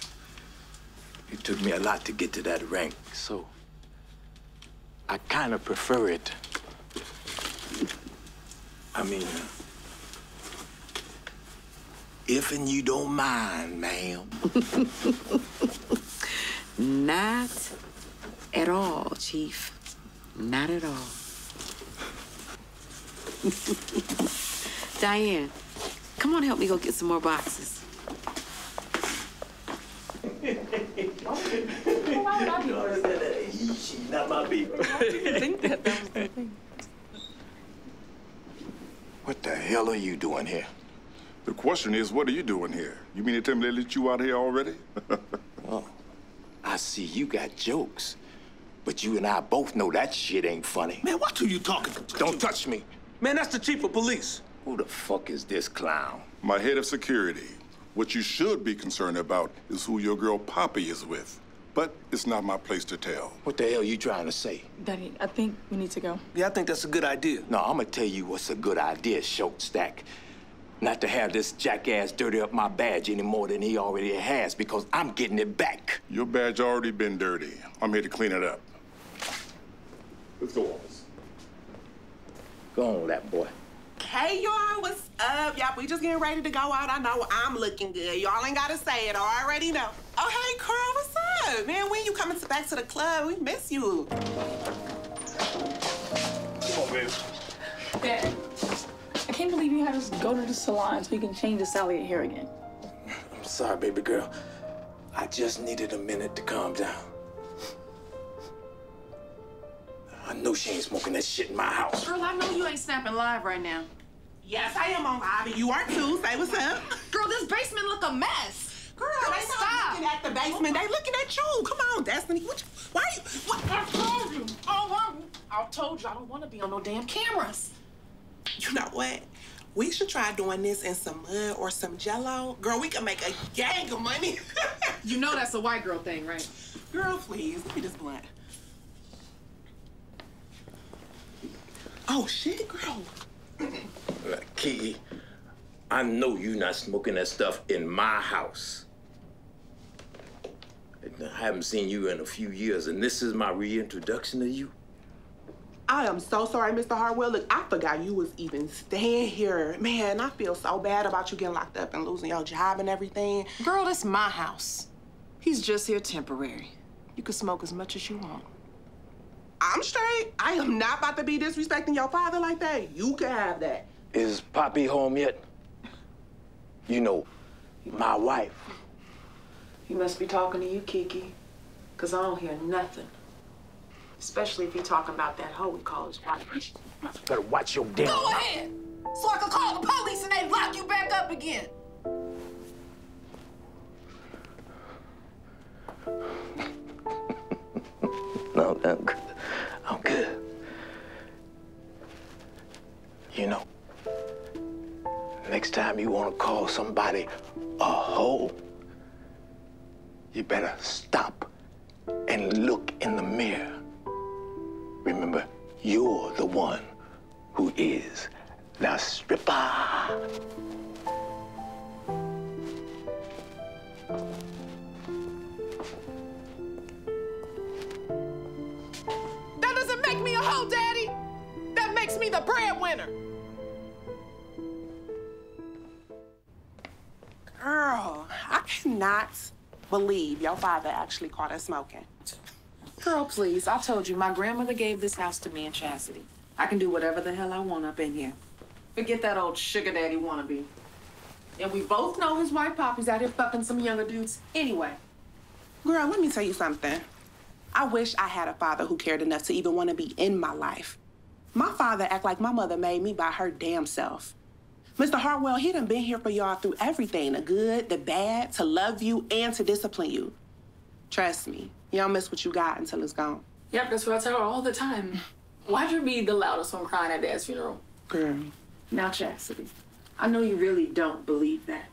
It took me a lot to get to that rank, so I kind of prefer it. I mean, if and you don't mind, ma'am. Not at all, Chief. Not at all. Diane, come on, help me go get some more boxes. She's not my people. What the hell are you doing here? The question is, what are you doing here? You mean to tell me they let you out here already? Oh, I see you got jokes, but you and I both know that shit ain't funny. Man, what are you talking about? Don't touch me. Man, that's the chief of police. Who the fuck is this clown? My head of security. What you should be concerned about is who your girl Poppy is with. But it's not my place to tell. What the hell are you trying to say? Daddy, I think we need to go. Yeah, I think that's a good idea. No, I'm gonna tell you what's a good idea, Shortstack. Not to have this jackass dirty up my badge any more than he already has, because I'm getting it back. Your badge already been dirty. I'm here to clean it up. Let's go on. Go on, that boy. Hey, y'all, what's up? Y'all, we just getting ready to go out. I know I'm looking good. Y'all ain't gotta say it. I already know. Oh, hey, Carl, what's up? Man, when you coming back to the club? We miss you. Come on, baby. Dad, I can't believe you had us go to the salon so we can change the salad hair again. I'm sorry, baby girl. I just needed a minute to calm down. I know she ain't smoking that shit in my house. Girl, I know you ain't snapping live right now. Yes, I am on live, and you are too. Say what's up. Girl, this basement look a mess. Girl, they not looking at the basement. They looking at you. Come on, Destiny. What you, why you? What? I told you. I told you I don't want to be on no damn cameras. You know what? We should try doing this in some mud or some jello. Girl, we can make a gang of money. You know that's a white girl thing, right? Girl, please. Let me just blunt. Oh, shit, girl. Kiki, I know you not smoking that stuff in my house. I haven't seen you in a few years, and this is my reintroduction to you. I am so sorry, Mr. Hartwell. Look, I forgot you was even staying here. Man, I feel so bad about you getting locked up and losing your job and everything. Girl, that's my house. He's just here temporary. You can smoke as much as you want. I'm straight. I am not about to be disrespecting your father like that. You can have that. Is Poppy home yet? You know, my wife. He must be talking to you, Kiki, because I don't hear nothing. Especially if you're talking about that hoe we call his wife. You better watch your damn mouth. Go ahead, so I can call the police and they lock you back up again. No, I'm good. I'm good. You know, next time you want to call somebody a hoe, you better stop and look in the mirror. Remember, you're the one who is the stripper. That doesn't make me a hoe, Daddy. That makes me the breadwinner. Girl, I cannot believe your father actually caught us smoking. Girl, please, I told you, my grandmother gave this house to me in chastity. I can do whatever the hell I want up in here. Forget that old sugar daddy wannabe. And we both know his wife Poppy's out here fucking some younger dudes anyway. Girl, let me tell you something. I wish I had a father who cared enough to even want to be in my life. My father act like my mother made me by her damn self. Mr. Hartwell, he done been here for y'all through everything, the good, the bad, to love you and to discipline you. Trust me. You don't miss what you got until it's gone. Yep, that's what I tell her all the time. Why'd you be the loudest one crying at Dad's funeral? Girl. Now, Chastity, I know you really don't believe that.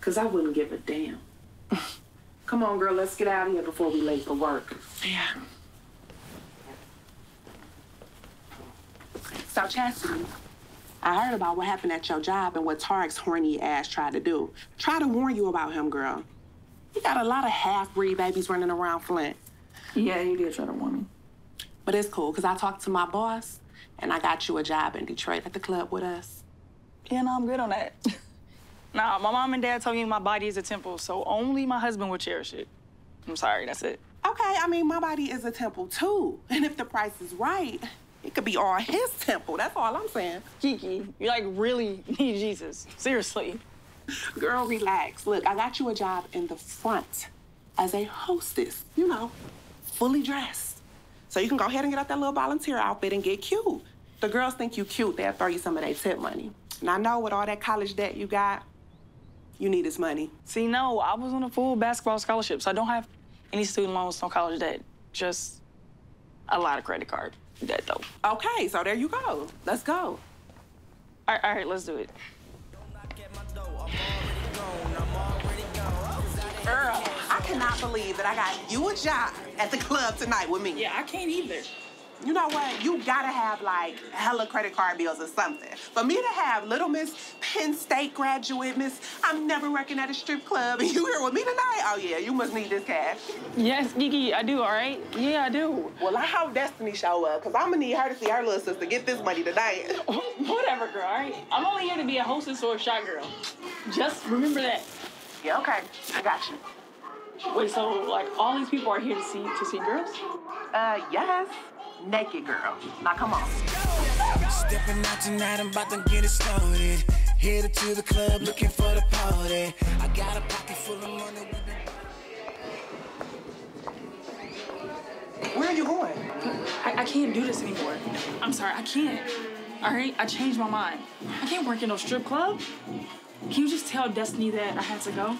Because I wouldn't give a damn. Come on, girl, let's get out of here before we late for work. Yeah. So, Chastity, I heard about what happened at your job and what Tarek's horny ass tried to do. Try to warn you about him, girl. You got a lot of half-breed babies running around Flint. Yeah, you did try to warn me. But it's cool, because I talked to my boss, and I got you a job in Detroit at the club with us. Yeah, no, I'm good on that. Nah, my mom and dad told me my body is a temple, so only my husband would cherish it. I'm sorry, that's it. OK, I mean, my body is a temple, too. And if the price is right, it could be all his temple. That's all I'm saying. Kiki, you, like, really need Jesus. Seriously. Girl, relax. Look, I got you a job in the front as a hostess, you know, fully dressed. So you can go ahead and get out that little volunteer outfit and get cute. The girls think you cute, they'll throw you some of their tip money. And I know with all that college debt you got, you need this money. See, no, I was on a full basketball scholarship, so I don't have any student loans, no college debt, just a lot of credit card debt, though. OK, so there you go. Let's go. All right, let's do it. Girl, I cannot believe that I got you a job at the club tonight with me. Yeah, I can't either. You know what? You gotta have, like, hella credit card bills or something. For me to have little Miss Penn State graduate, Miss I'm never working at a strip club, and you here with me tonight? Oh, yeah, you must need this cash. Yes, Kiki, I do, all right? Yeah, I do. Well, I hope Destiny show up, because I'm gonna need her to see her little sister get this money tonight. Whatever, girl, all right? I'm only here to be a hostess or a shot girl. Just remember that. Yeah, okay, I got you. Wait, so, like, all these people are here to see girls? Yes. Naked girl. Now, come on. Stepping out tonight, I'm about to get it started. Headed to the club, looking for the party. I got a pocket full of money. Where are you going? I can't do this anymore. I'm sorry, I can't. All right? I changed my mind. I can't work in no strip club. Can you just tell Destiny that I had to go?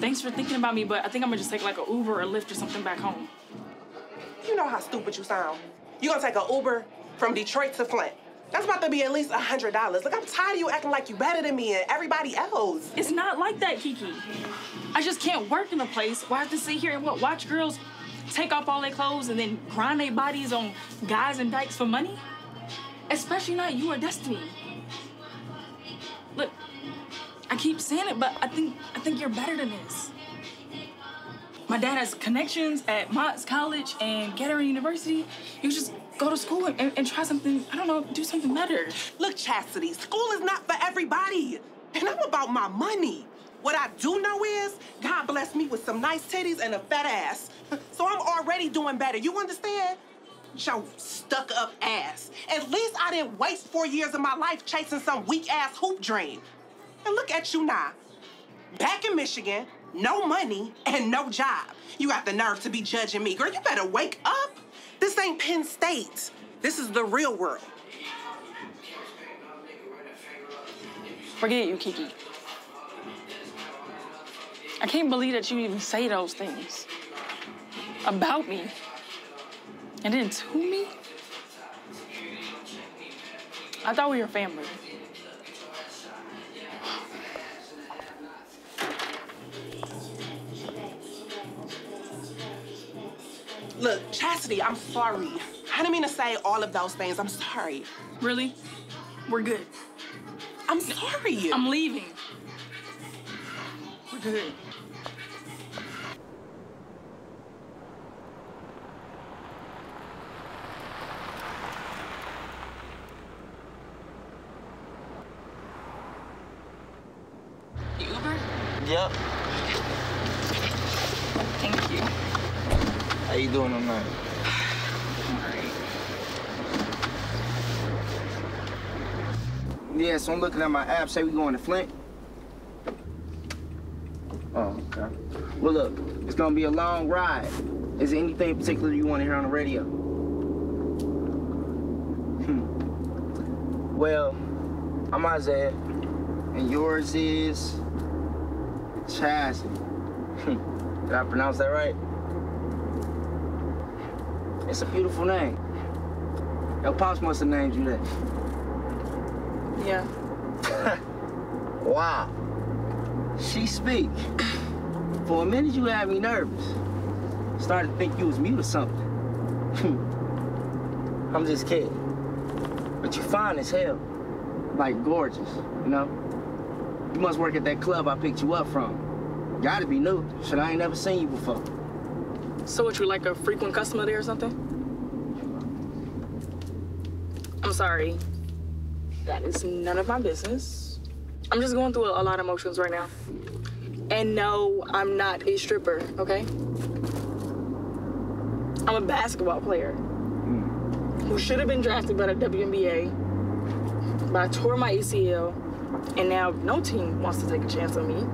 Thanks for thinking about me, but I think I'm gonna just take, like, an Uber or Lyft or something back home. You know how stupid you sound. You gonna take an Uber from Detroit to Flint. That's about to be at least $100. Look, I'm tired of you acting like you better than me and everybody else. It's not like that, Kiki. I just can't work in a place where I have to sit here and watch girls take off all their clothes and then grind their bodies on guys and dykes for money. Especially not your destiny. Look, I keep saying it, but I think you're better than this. My dad has connections at Mott's College and Kettering University. You just go to school and try something, I don't know, do something better. Look, Chastity, school is not for everybody. And I'm about my money. What I do know is God blessed me with some nice titties and a fat ass. So I'm already doing better, you understand? Your stuck-up ass. At least I didn't waste 4 years of my life chasing some weak-ass hoop dream. And look at you now. Back in Michigan, no money and no job. You got the nerve to be judging me. Girl, you better wake up. This ain't Penn State. This is the real world. Forget you, Kiki. I can't believe that you even say those things about me and then to me. I thought we were family. Look, Chastity, I'm sorry. I didn't mean to say all of those things. I'm sorry. Really? We're good. I'm sorry. I'm leaving. We're good. You Uber? Yep. Thank you. How you doing tonight? I'm alright. Yeah, so I'm looking at my app. Say we going to Flint? Oh, okay. Well, look, it's gonna be a long ride. Is there anything in particular you want to hear on the radio? Well, I'm Isaiah, and yours is Chastity. Did I pronounce that right? It's a beautiful name. Your pops must have named you that. Yeah. Wow. She speak. For a minute, you had me nervous. Started to think you was mute or something. I'm just kidding. But you fine as hell. Like, gorgeous, you know? You must work at that club I picked you up from. Gotta be new. Shit, I ain't never seen you before. So what, you like a frequent customer there or something? I'm sorry. That is none of my business. I'm just going through a lot of emotions right now. And no, I'm not a stripper, okay? I'm a basketball player who should have been drafted by the WNBA, but I tore my ECL, and now no team wants to take a chance on me.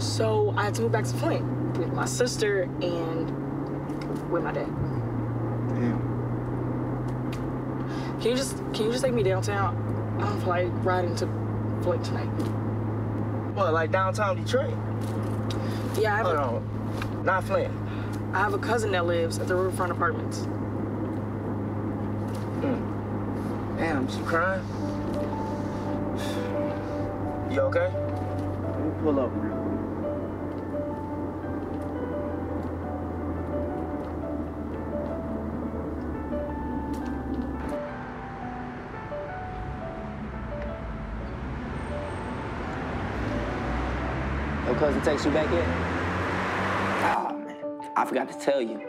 So I had to move back to Flint. With my sister and with my dad. Damn. Can you just take me downtown? I don't feel like riding to Flint tonight. What, like downtown Detroit? Yeah, Hold on. Not Flint. I have a cousin that lives at the Riverfront Apartments. Damn, she crying? You okay? Let me pull up real quick. Cousin takes you back yet? Ah, man, I forgot to tell you.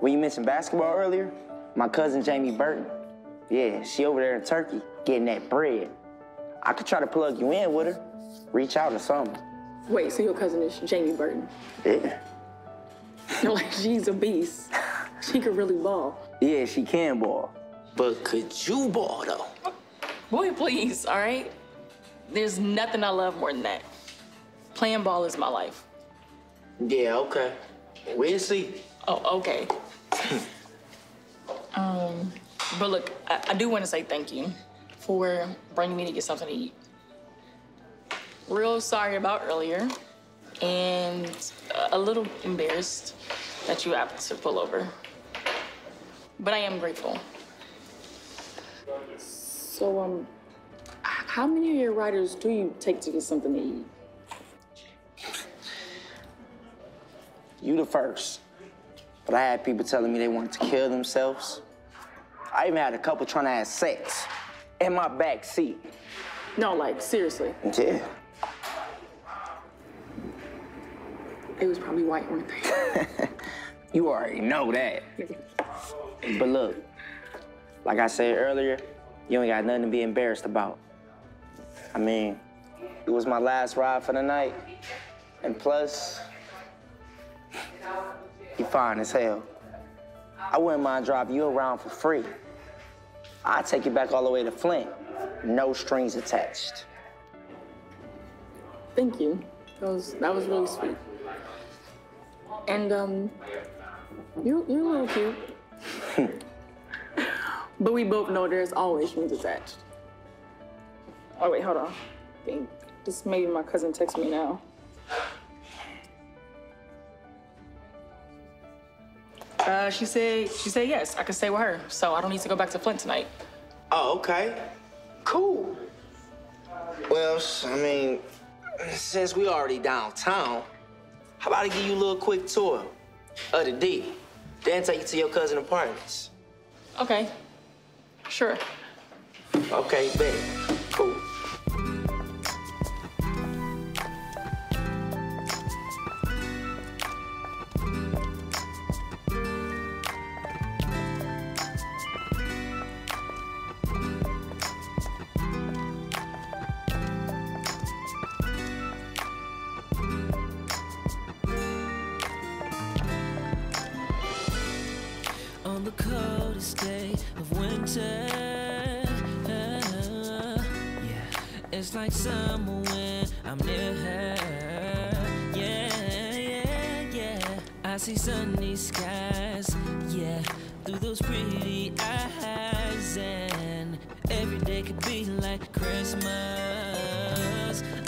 When you mentioned basketball earlier, my cousin Jamie Burton, yeah, she over there in Turkey getting that bread. I could try to plug you in with her, reach out or something. Wait, so your cousin is Jamie Burton? Yeah. You're like, she's a beast. She could really ball. Yeah, she can ball. But could you ball, though? Boy, please, all right? There's nothing I love more than that. Playing ball is my life. Yeah, okay. We'll see. Oh, okay. But look, I do want to say thank you for bringing me to get something to eat. Real sorry about earlier, and a little embarrassed that you happened to pull over. But I am grateful. So, how many of your riders do you take to get something to eat? You the first, but I had people telling me they wanted to kill themselves. I even had a couple trying to have sex in my back seat. No, like, seriously. Yeah. It was probably white, weren't they? You already know that. But look, like I said earlier, you ain't got nothing to be embarrassed about. I mean, it was my last ride for the night. And plus, you fine as hell. I wouldn't mind driving you around for free. I'll take you back all the way to Flint. No strings attached. Thank you. That was really sweet. And you're a little cute. But we both know there's always strings attached. Oh wait, hold on. I think this maybe my cousin texts me now. She said yes, I could stay with her, so I don't need to go back to Flint tonight. Oh, okay. Cool. Well, I mean, since we already downtown, how about I give you a little quick tour of the D, then take you to your cousin's apartments? Okay. Sure. Okay, bet. Cool. It's like summer when I'm near her. Yeah, yeah, yeah. I see sunny skies, yeah, through those pretty eyes. And every day could be like Christmas.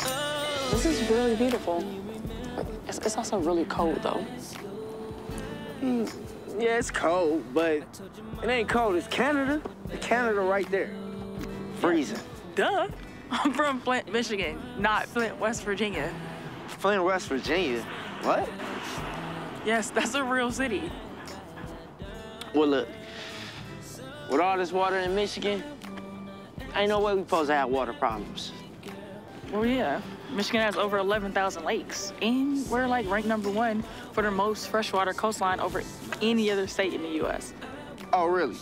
Oh, this is really beautiful. It's also really cold, though. Yeah, it's cold, but it ain't cold. It's Canada. Canada right there. Freezing. Duh. I'm from Flint, Michigan, not Flint, West Virginia. Flint, West Virginia? What? Yes, that's a real city. Well, look, with all this water in Michigan, ain't no way we supposed to have water problems. Well, yeah. Michigan has over 11,000 lakes, and we're, like, ranked #1 for the most freshwater coastline over any other state in the U.S. Oh, really?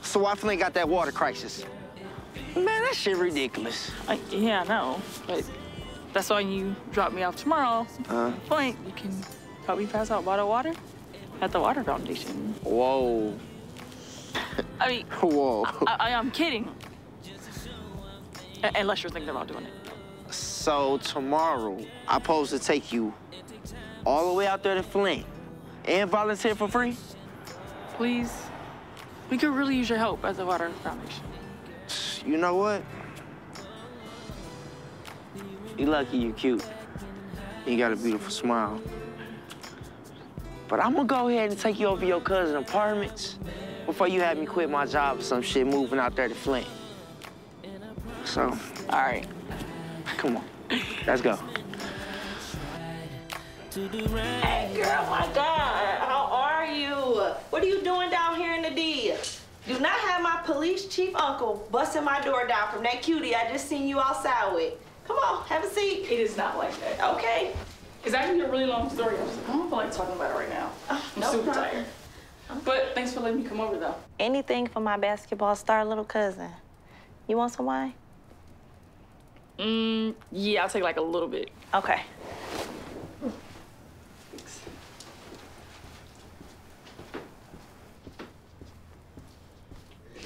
So why Flint got that water crisis? Man, that shit ridiculous. Yeah, I know, but that's why you drop me off tomorrow. Point, you can help me pass out bottled water at the Water Foundation. Whoa. I mean, whoa. I'm kidding. Unless you're thinking about doing it. So tomorrow, I'm supposed to take you all the way out there to Flint and volunteer for free? Please, we could really use your help at the Water Foundation. You know what? You lucky you cute. You got a beautiful smile. But I'm gonna go ahead and take you over to your cousin's apartments before you have me quit my job or some shit moving out there to Flint. So, all right. Come on, let's go. Hey girl, my God, how are you? What are you doing down here in the D? Do not have my police chief uncle busting my door down from that cutie I just seen you outside with. Come on, have a seat. It is not like that. Okay. It's actually a really long story. I don't feel like talking about it right now. I'm super tired. But thanks for letting me come over, though. Anything for my basketball star little cousin. You want some wine? Yeah, I'll take like a little bit. Okay.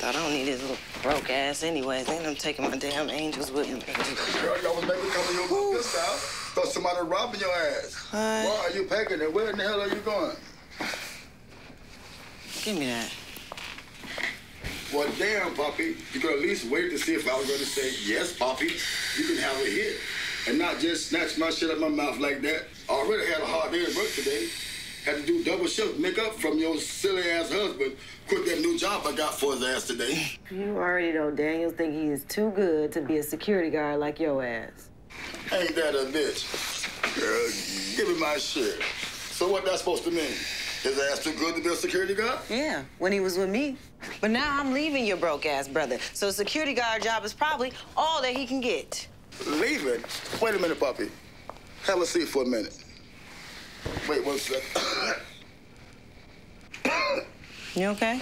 I don't need his little broke ass anyways. Then I'm taking my damn angels with me. Girl, y'all was making a couple of your good out. Thought somebody robbing your ass. What? Why are you packing it? Where in the hell are you going? Give me that. Well, damn, Poppy. You could at least wait to see if I was going to say, yes, Poppy, you can have it here. And not just snatch my shit out of my mouth like that. I already had a hard day at work today. Had to do double shift makeup from your silly-ass husband. Quit that new job I got for his ass today. You already know Daniel think he is too good to be a security guard like your ass. Ain't that a bitch? Girl, give me my shit. So what that supposed to mean? His ass too good to be a security guard? Yeah, when he was with me. But now I'm leaving your broke-ass brother, so security guard job is probably all that he can get. Leaving? Wait a minute, Puppy. Have a seat for a minute. Wait one sec. You okay?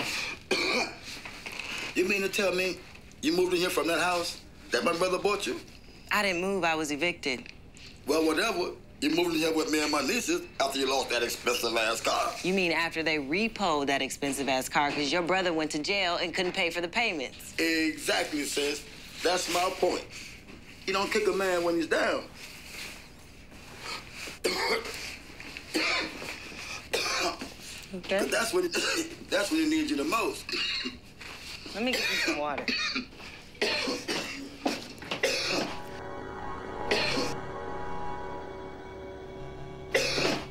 You mean to tell me you moved in here from that house that my brother bought you? I didn't move. I was evicted. Well, whatever. You moved in here with me and my nieces after you lost that expensive-ass car. You mean after they repoed that expensive-ass car because your brother went to jail and couldn't pay for the payments? Exactly, sis. That's my point. You don't kick a man when he's down. Okay. 'Cause that's when he needs you the most. Let me get you some water.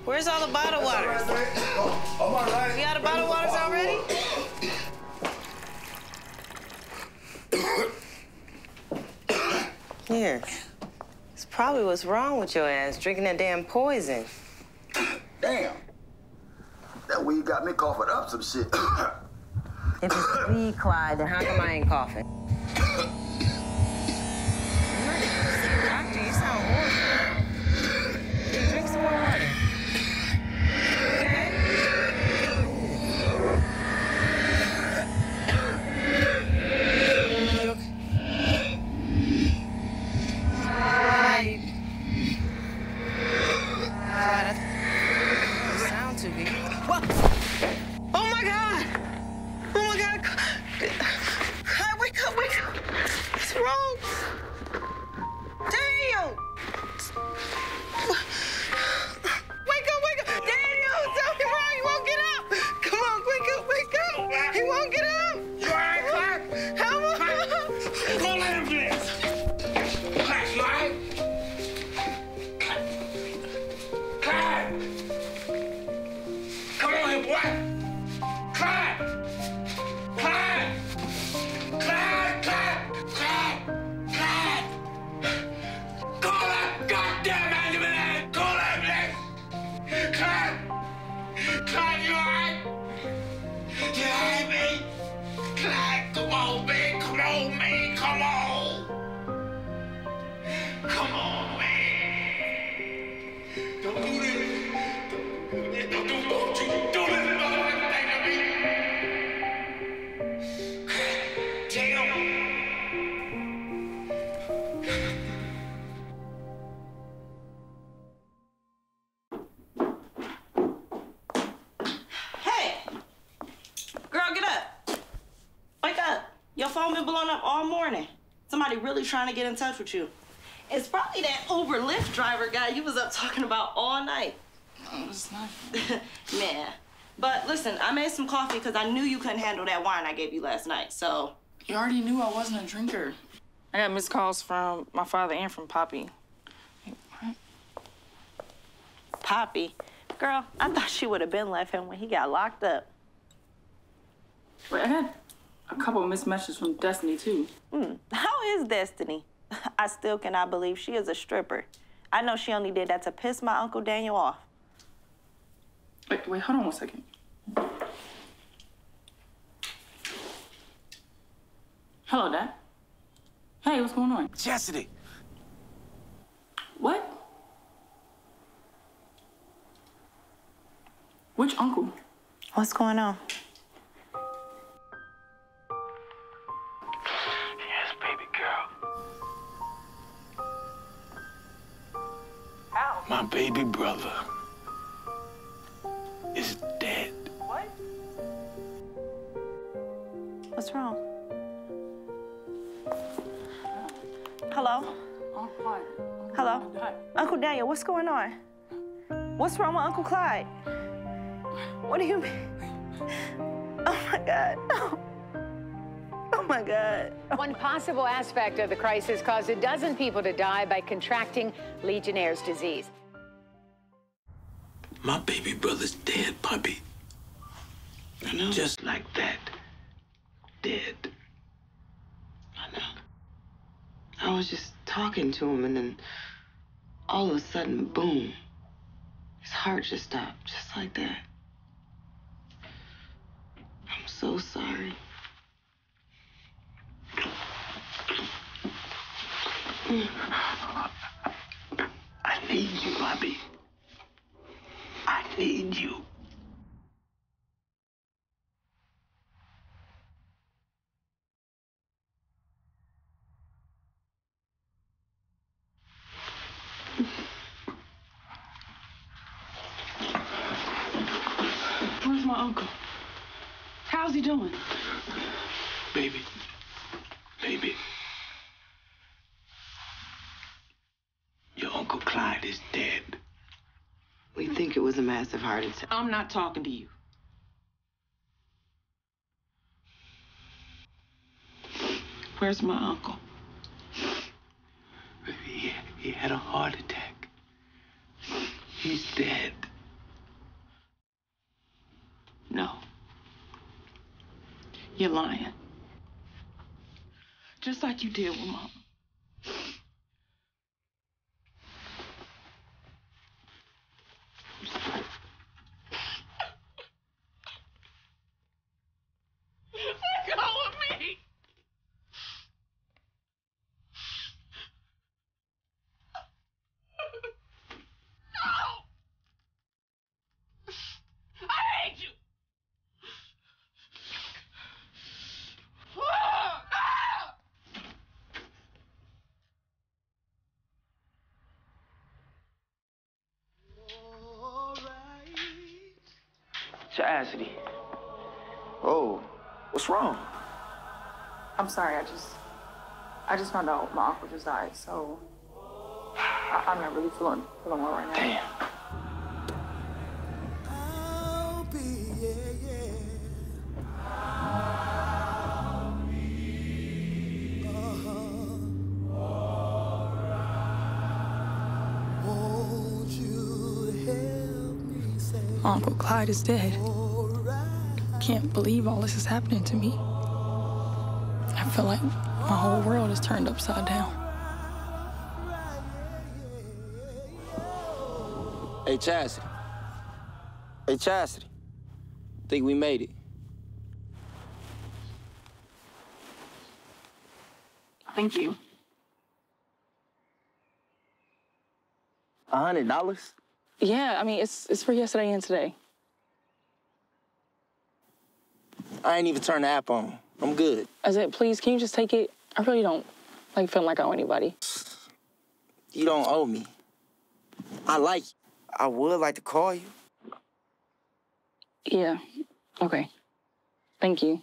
Where's all the bottled waters? All right, I'm all right. We out of bottled waters already? Here. It's probably what's wrong with your ass, drinking that damn poison. Damn. That weed got me coughing up some shit. If it's weed, Clyde, then how come I ain't coughing? Doctor, you sound horrible. Drink some more water. Trying to get in touch with you. It's probably that Uber Lyft driver guy you was up talking about all night. No, it's not. Man. But listen, I made some coffee because I knew you couldn't handle that wine I gave you last night, so. You already knew I wasn't a drinker. I got missed calls from my father and from Poppy. Wait, what? Poppy? Girl, I thought she would have been left him when he got locked up. Wait, I had a couple of missed messages from Destiny, too. How is Destiny? I still cannot believe she is a stripper. I know she only did that to piss my Uncle Daniel off. Wait, hold on one second. Hello, Dad. Hey, what's going on? Chastity. What? Which uncle? What's going on? My baby brother is dead. What? What's wrong? Hello? Hello? Uncle Daniel, what's going on? What's wrong with Uncle Clyde? What do you mean? Oh, my God. No. Oh, my God. One possible aspect of the crisis caused a dozen people to die by contracting Legionnaires' disease. My baby brother's dead, Puppy. I know. Just like that. Dead. I know. I was just talking to him, and then all of a sudden, boom. His heart just stopped, just like that. I'm so sorry. I need you, Bobby. I need you. Where's my uncle? How's he doing? Baby. Baby. Your Uncle Clyde is dead. We think it was a massive heart attack. I'm not talking to you. Where's my uncle? He had a heart attack. He's dead. No. You're lying. Just like you did with Mama. Chastity. Oh, what's wrong? I'm sorry, I just found out my uncle just died, so I'm not really feeling well right now. Damn. Uncle Clyde is dead. Can't believe all this is happening to me. I feel like my whole world is turned upside down. Hey, Chastity. Hey, Chastity. Think we made it. Thank you. $100? Yeah, I mean, it's for yesterday and today. I ain't even turned the app on. I'm good. I said, please, can you just take it? I really don't feel like I owe anybody. You don't owe me. I like you. I would like to call you. Yeah, okay. Thank you.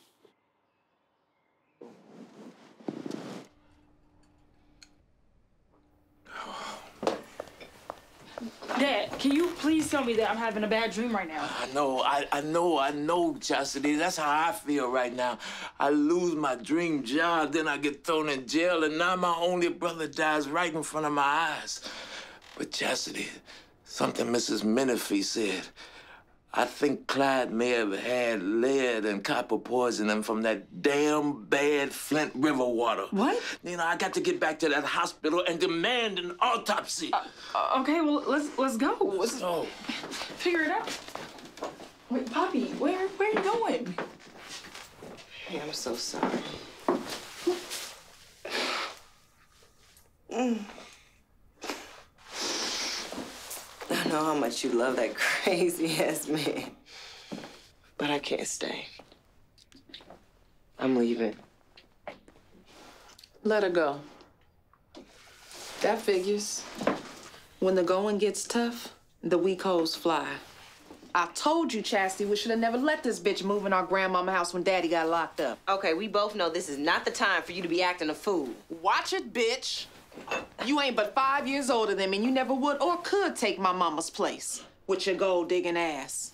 Dad, can you please tell me that I'm having a bad dream right now? I know, Chastity. That's how I feel right now. I lose my dream job, then I get thrown in jail, and now my only brother dies right in front of my eyes. But Chastity, something Mrs. Menifee said. I think Clyde may have had lead and copper poisoning from that damn bad Flint River water. What? You know, I got to get back to that hospital and demand an autopsy. Okay, well, let's go. Let's go. Figure it out. Wait, Poppy, where are you going? Hey, I'm so sorry. I know how much you love that crazy-ass man, but I can't stay. I'm leaving. Let her go. That figures. When the going gets tough, the weak hoes fly. I told you, Chastity, we should have never let this bitch move in our grandmama's house when Daddy got locked up. Okay, we both know this is not the time for you to be acting a fool. Watch it, bitch. You ain't but 5 years older than me, and you never would or could take my mama's place with your gold-digging ass.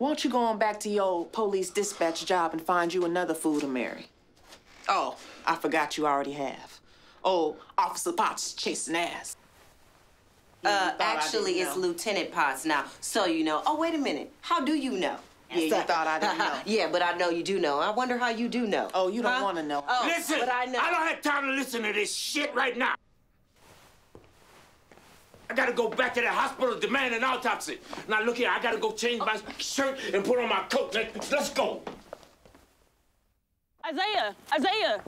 Won't you go on back to your old police dispatch job and find you another fool to marry? Oh, I forgot you already have. Oh, Officer Potts chasing ass. Actually, it's Lieutenant Potts now, so you know. Oh, wait a minute. How do you know? Yeah, you thought I didn't know. Yeah, but I know you do know. I wonder how you do know. Oh, you don't want to know. Oh, listen, but I know. I don't have time to listen to this shit right now. I gotta go back to the hospital, demand an autopsy. Now, look here, I gotta go change my shirt and put on my coat. Let's go. Isaiah! Isaiah!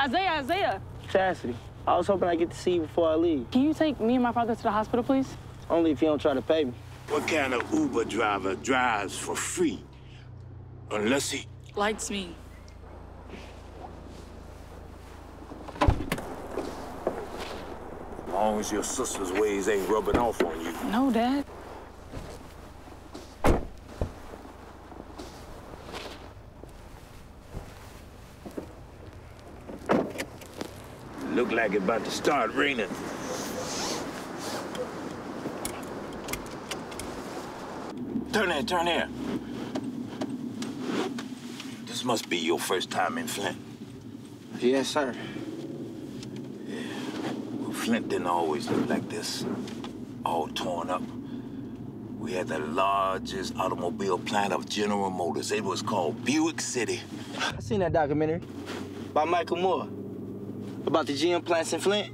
Isaiah. Chastity, I was hoping I'd get to see you before I leave. Can you take me and my father to the hospital, please? Only if you don't try to pay me. What kind of Uber driver drives for free? Unless he... likes me. As long as your sister's ways ain't rubbing off on you. No, Dad. Look like it's about to start raining. Turn here. This must be your first time in Flint. Yes, sir. Yeah. Well, Flint didn't always look like this, all torn up. We had the largest automobile plant of General Motors. It was called Buick City. I seen that documentary by Michael Moore. About the GM plants in Flint?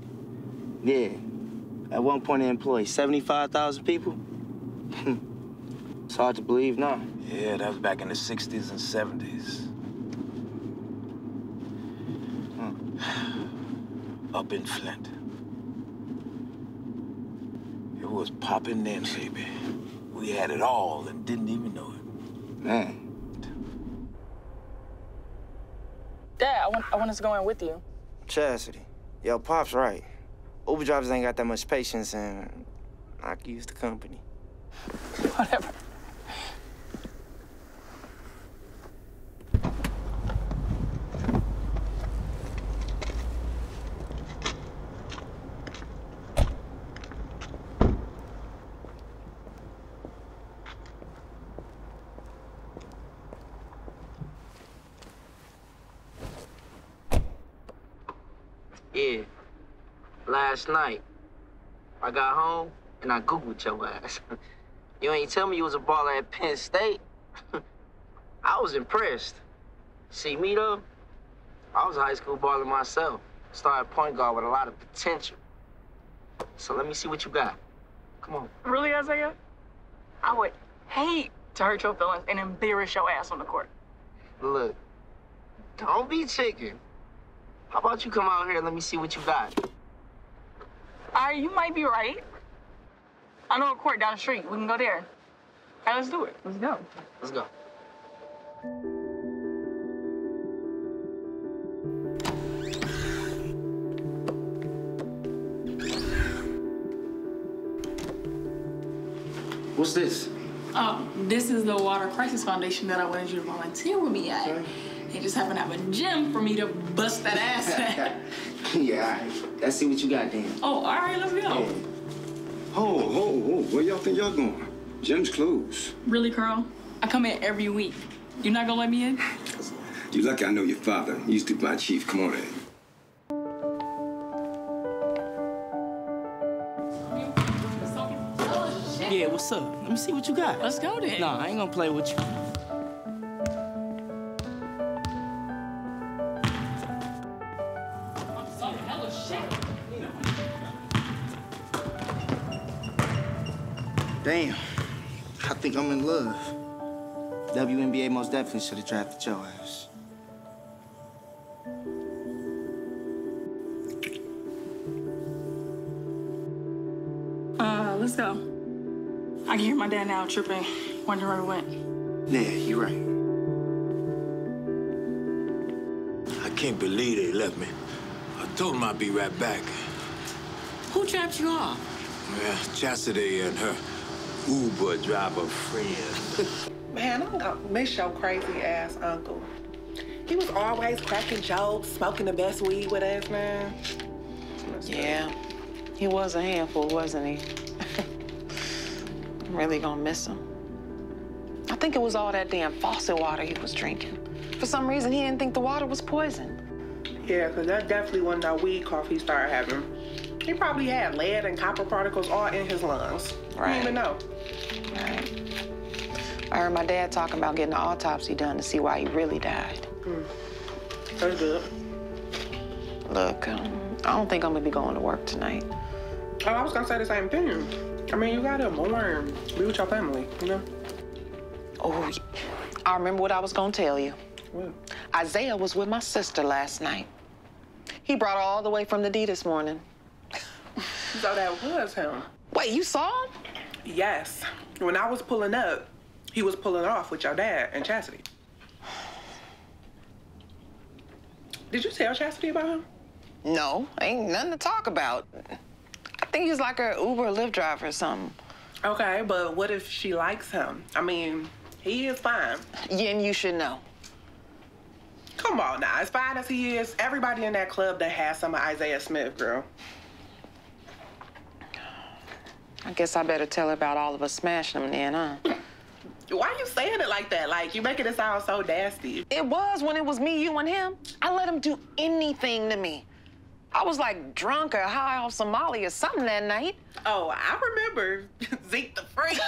Yeah. At one point, they employed 75,000 people. It's hard to believe now. Yeah, that was back in the 60s and 70s. Up in Flint. It was popping then, baby. We had it all and didn't even know it. Man. Dad, I want us to go in with you. Chastity. Yo, Pop's right. Uber drivers ain't got that much patience, and I can use the company. Whatever. Yeah, last night, I got home and I Googled your ass. You ain't tell me you was a baller at Penn State. I was impressed. See, me though, I was a high school baller myself. Started point guard with a lot of potential. So let me see what you got. Come on. Really, Isaiah? I would hate to hurt your feelings and embarrass your ass on the court. Look, don't be chicken. How about you come out here and let me see what you got? All right, you might be right. I know a court down the street. We can go there. All right, let's do it. Let's go. Let's go. What's this? This is the Water Crisis Foundation that I wanted you to volunteer with me at. Okay. They just happen to have a gym for me to bust that ass at. Yeah, all right. Let's see what you got, Dan. Oh, all right, let's go. Yeah. Oh, where y'all think y'all going? Gym's closed. Really, Carl? I come in every week. You not gonna let me in? You're lucky I know your father. He used to be my chief. Come on in. Yeah, what's up? Let me see what you got. Let's go then. Nah, I ain't gonna play with you. Damn, I think I'm in love. WNBA most definitely should have drafted your ass. Let's go. I can hear my dad now tripping, wondering where he went. Yeah, you're right. I can't believe they left me. I told him I'd be right back. Who trapped you off? Yeah, Chastity and her Uber driver friend. Man, I'm gonna miss your crazy ass uncle. He was always cracking jokes, smoking the best weed with us, man. Yeah, he was a handful, wasn't he? I'm really gonna miss him. I think it was all that damn faucet water he was drinking. For some reason, he didn't think the water was poison. Yeah, because that definitely wasn't that weed cough he started having. He probably had lead and copper particles all in his lungs. Right. You didn't even know. Right. I heard my dad talking about getting an autopsy done to see why he really died. That's good. Look, I don't think I'm gonna be going to work tonight. Oh, I was gonna say the same thing. I mean, you gotta mourn, be with your family, you know? Oh, I remember what I was gonna tell you. What? Isaiah was with my sister last night. He brought her all the way from the D this morning. So that was him. Wait, you saw him? Yes. When I was pulling up, he was pulling off with your dad and Chastity. Did you tell Chastity about him? No, ain't nothing to talk about. I think he's like an Uber or Lyft driver or something. Okay, but what if she likes him? I mean, he is fine. Yeah, and you should know. Come on now, as fine as he is, everybody in that club that has some of Isaiah Smith, girl. I guess I better tell her about all of us smashing him then, huh? Why are you saying it like that? Like, you're making it sound so nasty. It was when it was me, you, and him. I let him do anything to me. I was like drunk or high off some Molly or something that night. Oh, I remember Zeke the Freak.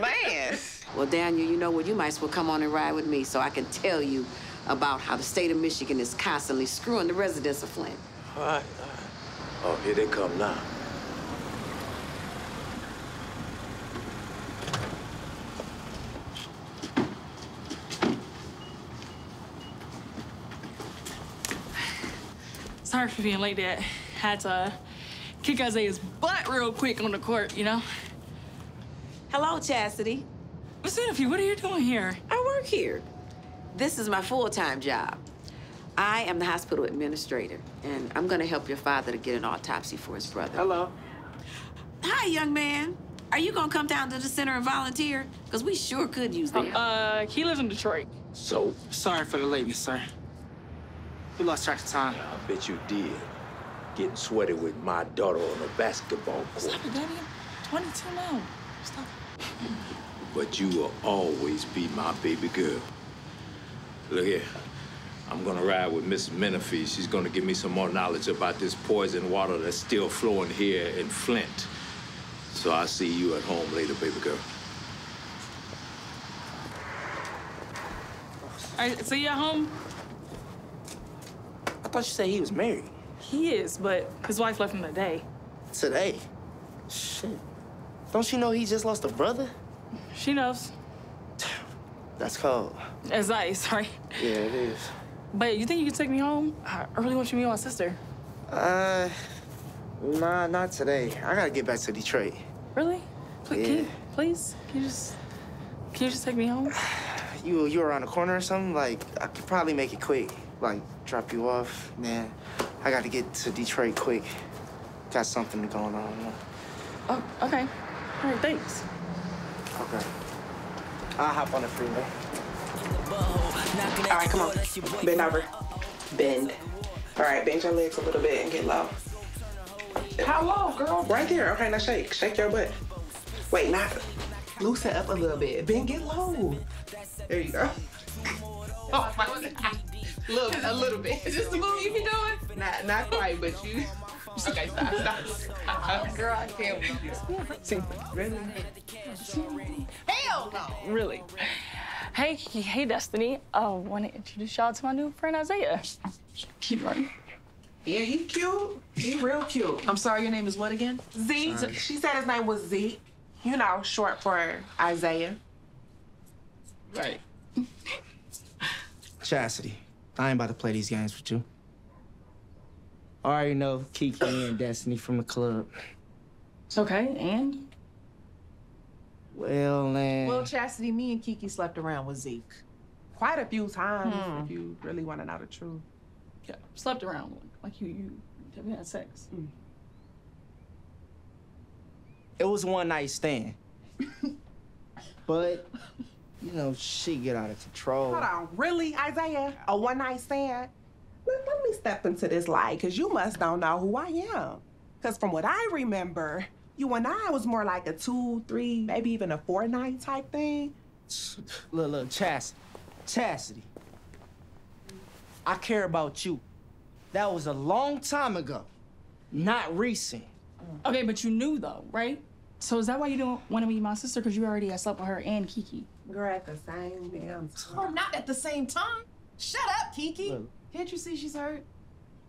Man. Well, Daniel, you know what? You might as well come on and ride with me so I can tell you about how the state of Michigan is constantly screwing the residents of Flint. All right, all right. Oh, here they come now. Sorry for being late, Dad. Had to kick Isaiah's butt real quick on the court, you know? Hello, Chastity. Miss Enifee, what are you doing here? I work here. This is my full-time job. I am the hospital administrator, and I'm gonna help your father to get an autopsy for his brother. Hello. Hi, young man. Are you gonna come down to the center and volunteer? Because we sure could use that. He lives in Detroit. So, sorry for the lateness, sir. We lost track of time. Yeah, I bet you did. Getting sweaty with my daughter on a basketball court. Stop it, Daniel. 22 now. Stop it. But you will always be my baby girl. Look here. I'm gonna ride with Miss Menifee. She's gonna give me some more knowledge about this poison water that's still flowing here in Flint. So I'll see you at home later, baby girl. All right, see you at home? I thought you said he was married. He is, but his wife left him today. Today? Shit. Don't you know he just lost a brother? She knows. That's cold. It's ice, right? Yeah, it is. But you think you can take me home? I really want you to meet my sister. Nah, not today. I gotta get back to Detroit. Really? Yeah. Can you just take me home? You around the corner or something? Like, I could probably make it quick. Like, drop you off, man. I got to get to Detroit quick. Got something going on. Oh, okay. All right, thanks. Okay. I'll hop on the freeway. All right, come on. Bend over. Bend. All right, bend your legs a little bit and get low. How low, girl? Right there. Okay, now shake. Shake your butt. Wait, not. Loosen up a little bit. Bend, get low. There you go. Oh, my God. Look, a little bit. Is this the move you be doing? Not quite, but you. Okay, stop. Girl, I can't with this. See, really? Hell no. Really? Hey, Destiny. I want to introduce y'all to my new friend Isaiah. Keep running. Yeah, he cute. He real cute. I'm sorry, your name is what again? Zeke. Sorry. She said his name was Zeke. You know, short for Isaiah. Right. Chastity. I ain't about to play these games with you. I already know Kiki and Destiny from the club. Okay, and? Well, Chastity, me and Kiki slept around with Zeke. Quite a few times, if you really want to know the truth. Yeah, slept around with him. Like you had sex. Mm. It was a one-night stand. But... you know, she get out of control. Hold on, really, Isaiah? A one-night stand? Let me step into this light, because you must don't know who I am. Because from what I remember, you and I was more like a 2, 3, maybe even a 4-night type thing. Look, Chastity. I care about you. That was a long time ago, not recent. Okay, but you knew, though, right? So is that why you don't want to meet my sister? Because you already had slept with her and Kiki. Girl, at the same damn time. Oh, not at the same time. Shut up, Kiki. Look, can't you see she's hurt?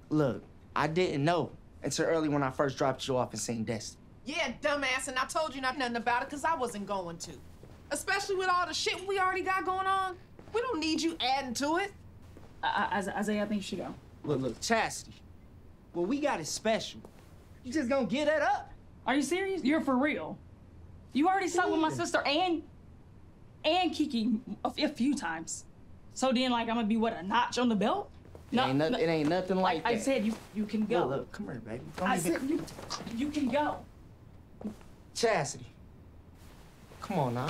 Look, I didn't know until early when I first dropped you off in St. Destiny. Yeah, dumbass, and I told you nothing about it because I wasn't going to. Especially with all the shit we already got going on. We don't need you adding to it. Isaiah, I think you should go. Look, Chastity, What we got is special. You just gonna give that up? Are you serious? You're for real. You already slept with my sister and Kiki a few times. So then, like, I'm gonna be, what, a notch on the belt? No, it ain't nothing like that. I said you can go. Look, come here, baby. I said you can go. Chastity, come on now.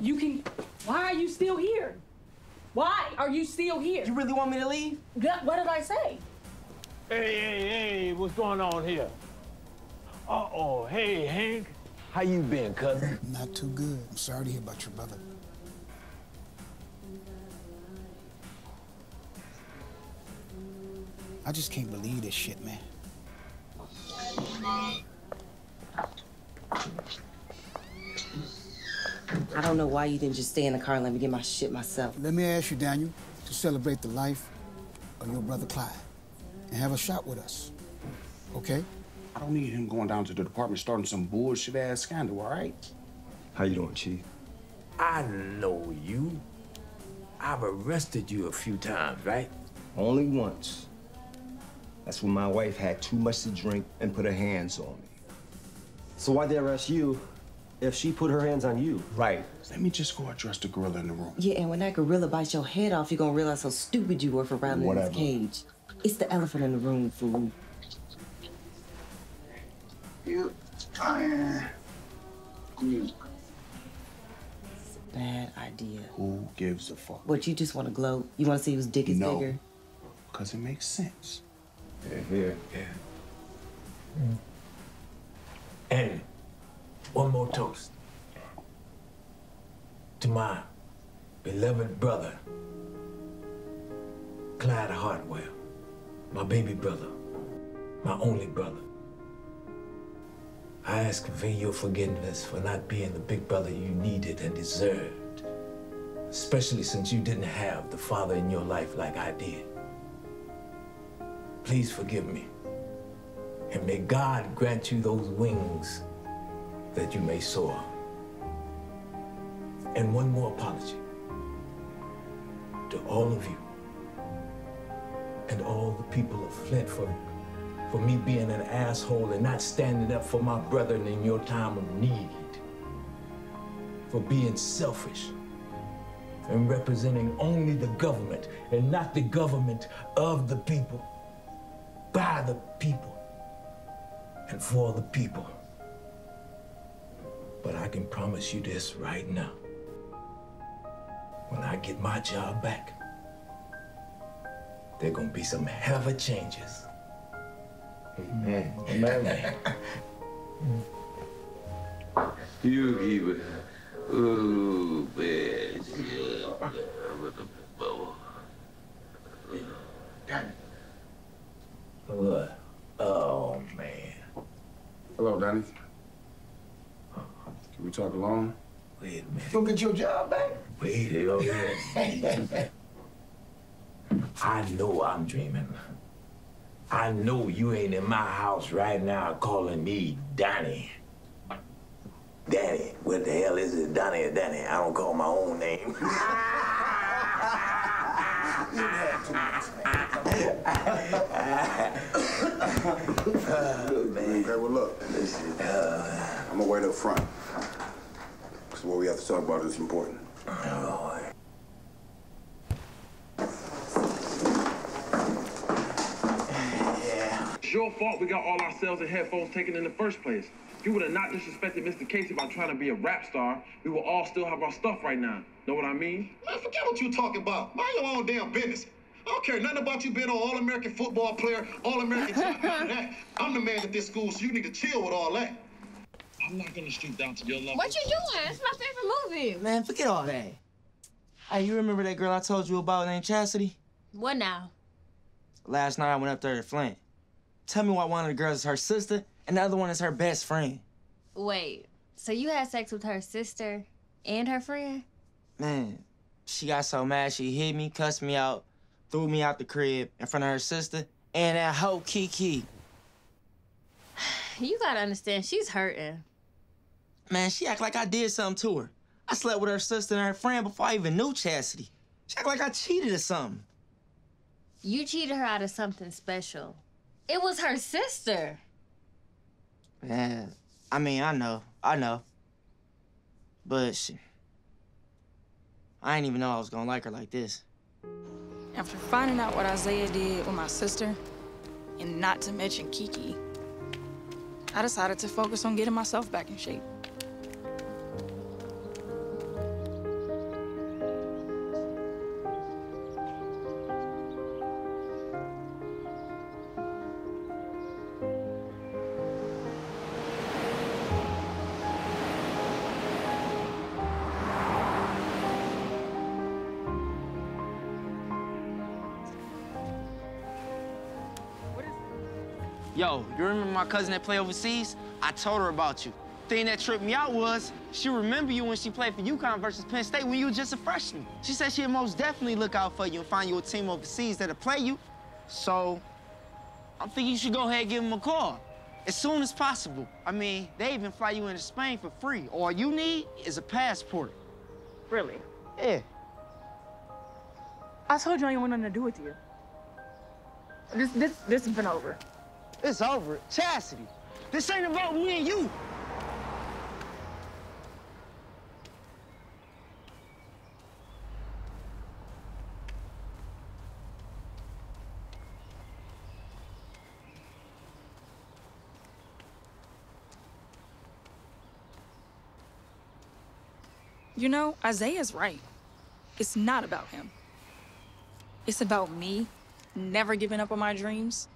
You can, why are you still here? Why are you still here? You really want me to leave? What did I say? Hey, what's going on here? Uh-oh, hey, Hank. How you been, cousin? Not too good. I'm sorry to hear about your brother. I just can't believe this shit, man. I don't know why you didn't just stay in the car and let me get my shit myself. Let me ask you, Daniel, to celebrate the life of your brother Clyde and have a shot with us, okay? I don't need him going down to the department starting some bullshit-ass scandal, all right? How you doing, Chief? I know you. I've arrested you a few times, right? Only once. That's when my wife had too much to drink and put her hands on me. So why'd they arrest you if she put her hands on you? Right. Let me just go address the gorilla in the room. Yeah, and when that gorilla bites your head off, you're gonna realize how stupid you were for rattling in this cage. It's the elephant in the room, fool. You tired? It's a bad idea. Who gives a fuck? What, you just wanna gloat? You wanna see whose dick is bigger? No, because it makes sense. Yeah. Hey, one more toast to my beloved brother, Clyde Hartwell, my baby brother, my only brother. I ask for your forgiveness for not being the big brother you needed and deserved, especially since you didn't have the father in your life like I did. Please forgive me, and may God grant you those wings that you may soar. And one more apology to all of you and all the people of Flint for me being an asshole and not standing up for my brethren in your time of need, for being selfish and representing only the government and not the government of the people, by the people, and for the people. But I can promise you this right now. When I get my job back, there are gonna be some hell of changes. Amen. Amen. You give it. Ooh, man. What? Oh, man. Hello, Donnie. Can we talk alone? Wait a minute. Don't get your job back? Wait a minute. I know I'm dreaming. I know you ain't in my house right now calling me Donnie. Danny. What the hell is it, Donnie or Danny? I don't call my own name. You have too much, man. Man. Okay, well, look, I'm gonna wait up front, because what we have to talk about is important. Oh, yeah. It's your fault we got all ourselves and headphones taken in the first place. If you would have not disrespected Mr. Casey by trying to be a rap star, we will all still have our stuff right now. Know what I mean? Man, forget what you're talking about. Mind your own damn business. I don't care nothing about you being an All-American football player, All-American champion, that. I'm the man at this school, so you need to chill with all that. I'm not gonna stoop down to your level. What you doing? It's my favorite movie. Man, forget all that. Hey, you remember that girl I told you about named Chastity? What now? Last night I went up there to Flint. Tell me why one of the girls is her sister and the other one is her best friend. Wait, so you had sex with her sister and her friend? Man, she got so mad she hit me, cussed me out, threw me out the crib in front of her sister and that hoe Kiki. You gotta understand, she's hurting. Man, she act like I did something to her. I slept with her sister and her friend before I even knew Chastity. She act like I cheated or something. You cheated her out of something special. It was her sister. Man, I mean, I know. But shit, I didn't even know I was gonna like her like this. After finding out what Isaiah did with my sister, and not to mention Kiki, I decided to focus on getting myself back in shape. Yo, you remember my cousin that played overseas? I told her about you. Thing that tripped me out was she remembered you when she played for UConn versus Penn State when you were just a freshman. She said she'd most definitely look out for you and find you a team overseas that'll play you. So I'm thinking you should go ahead and give them a call as soon as possible. I mean, they even fly you into Spain for free. All you need is a passport. Really? Yeah. I told you I didn't want nothing to do with you. This has been over. It's over. Chastity. This ain't about me and you. You know, Isaiah's right. It's not about him. It's about me never giving up on my dreams.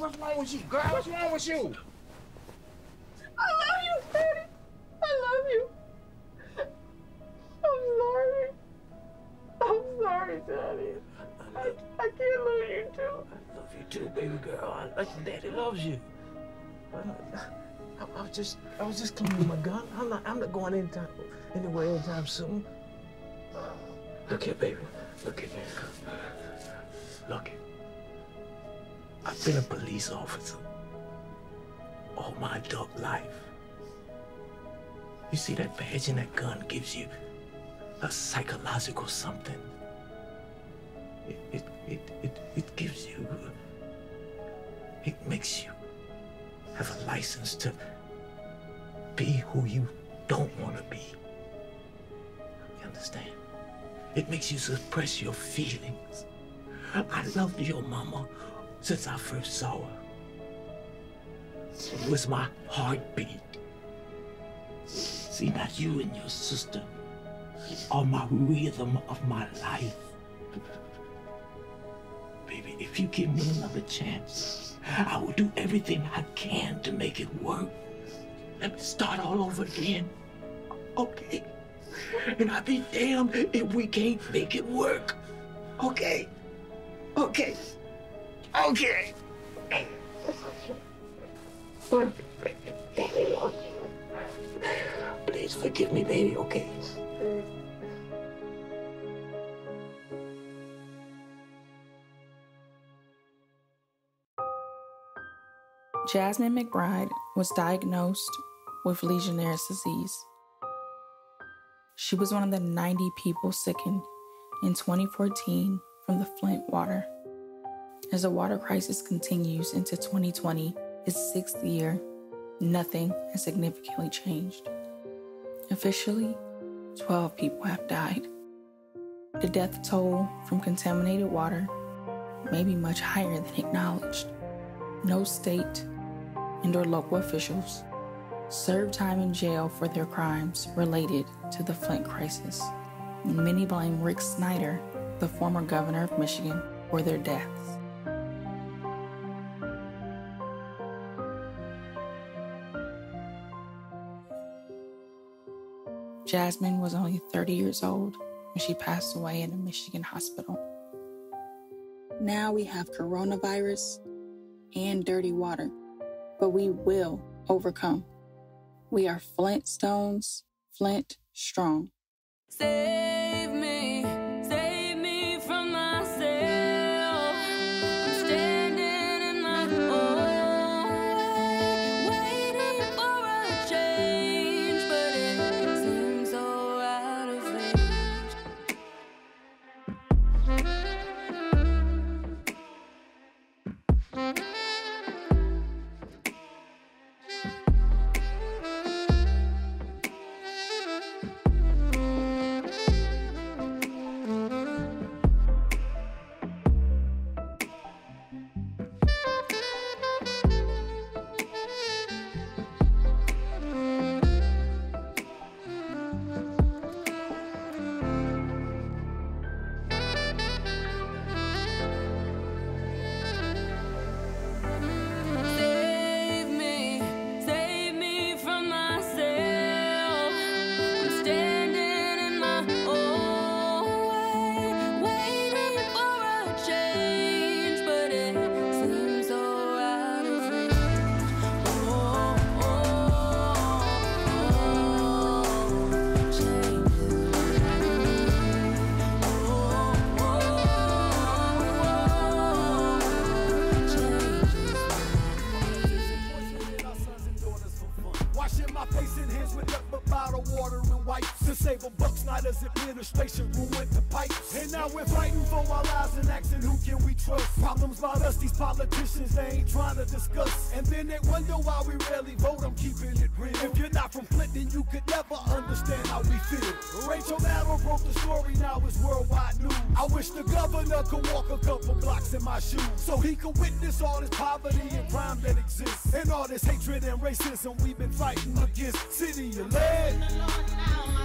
What's wrong with you, girl? What's wrong with you? I love you, Daddy. I love you. I'm sorry. I'm sorry, Daddy. I can't love you too. I love you too, baby girl. Daddy loves you. I was just coming with my gun. I'm not going anywhere anytime soon. Look here, baby. Look at this. Look at. I've been a police officer. all my adult life. You see, that badge and that gun gives you a psychological something. It gives you, it makes you have a license to be who you don't want to be. You understand? It makes you suppress your feelings. I loved your mama since I first saw her. It was my heartbeat. See, now you and your sister are my rhythm of my life. Baby, if you give me another chance, I will do everything I can to make it work. Let me start all over again, okay? And I'd be damned if we can't make it work, okay? Okay. Okay. Please forgive me, baby, okay? Jasmine McBride was diagnosed with Legionnaires' disease. She was one of the 90 people sickened in 2014 from the Flint water. As the water crisis continues into 2020, its sixth year, nothing has significantly changed. Officially, 12 people have died. The death toll from contaminated water may be much higher than acknowledged. No state and/or local officials served time in jail for their crimes related to the Flint crisis. Many blame Rick Snyder, the former governor of Michigan, for their deaths. Jasmine was only 30 years old when she passed away in a Michigan hospital. Now we have coronavirus and dirty water, but we will overcome. We are Flint Stones, Flint Strong. Save me from myself. I'm standing in my own way, waiting for a change, but it seems so out of reach. Rachel Maddow broke the story, now it's worldwide news. I wish the governor could walk a couple blocks in my shoes, so he could witness all this poverty and crime that exists, and all this hatred and racism we've been fighting against. City of lead.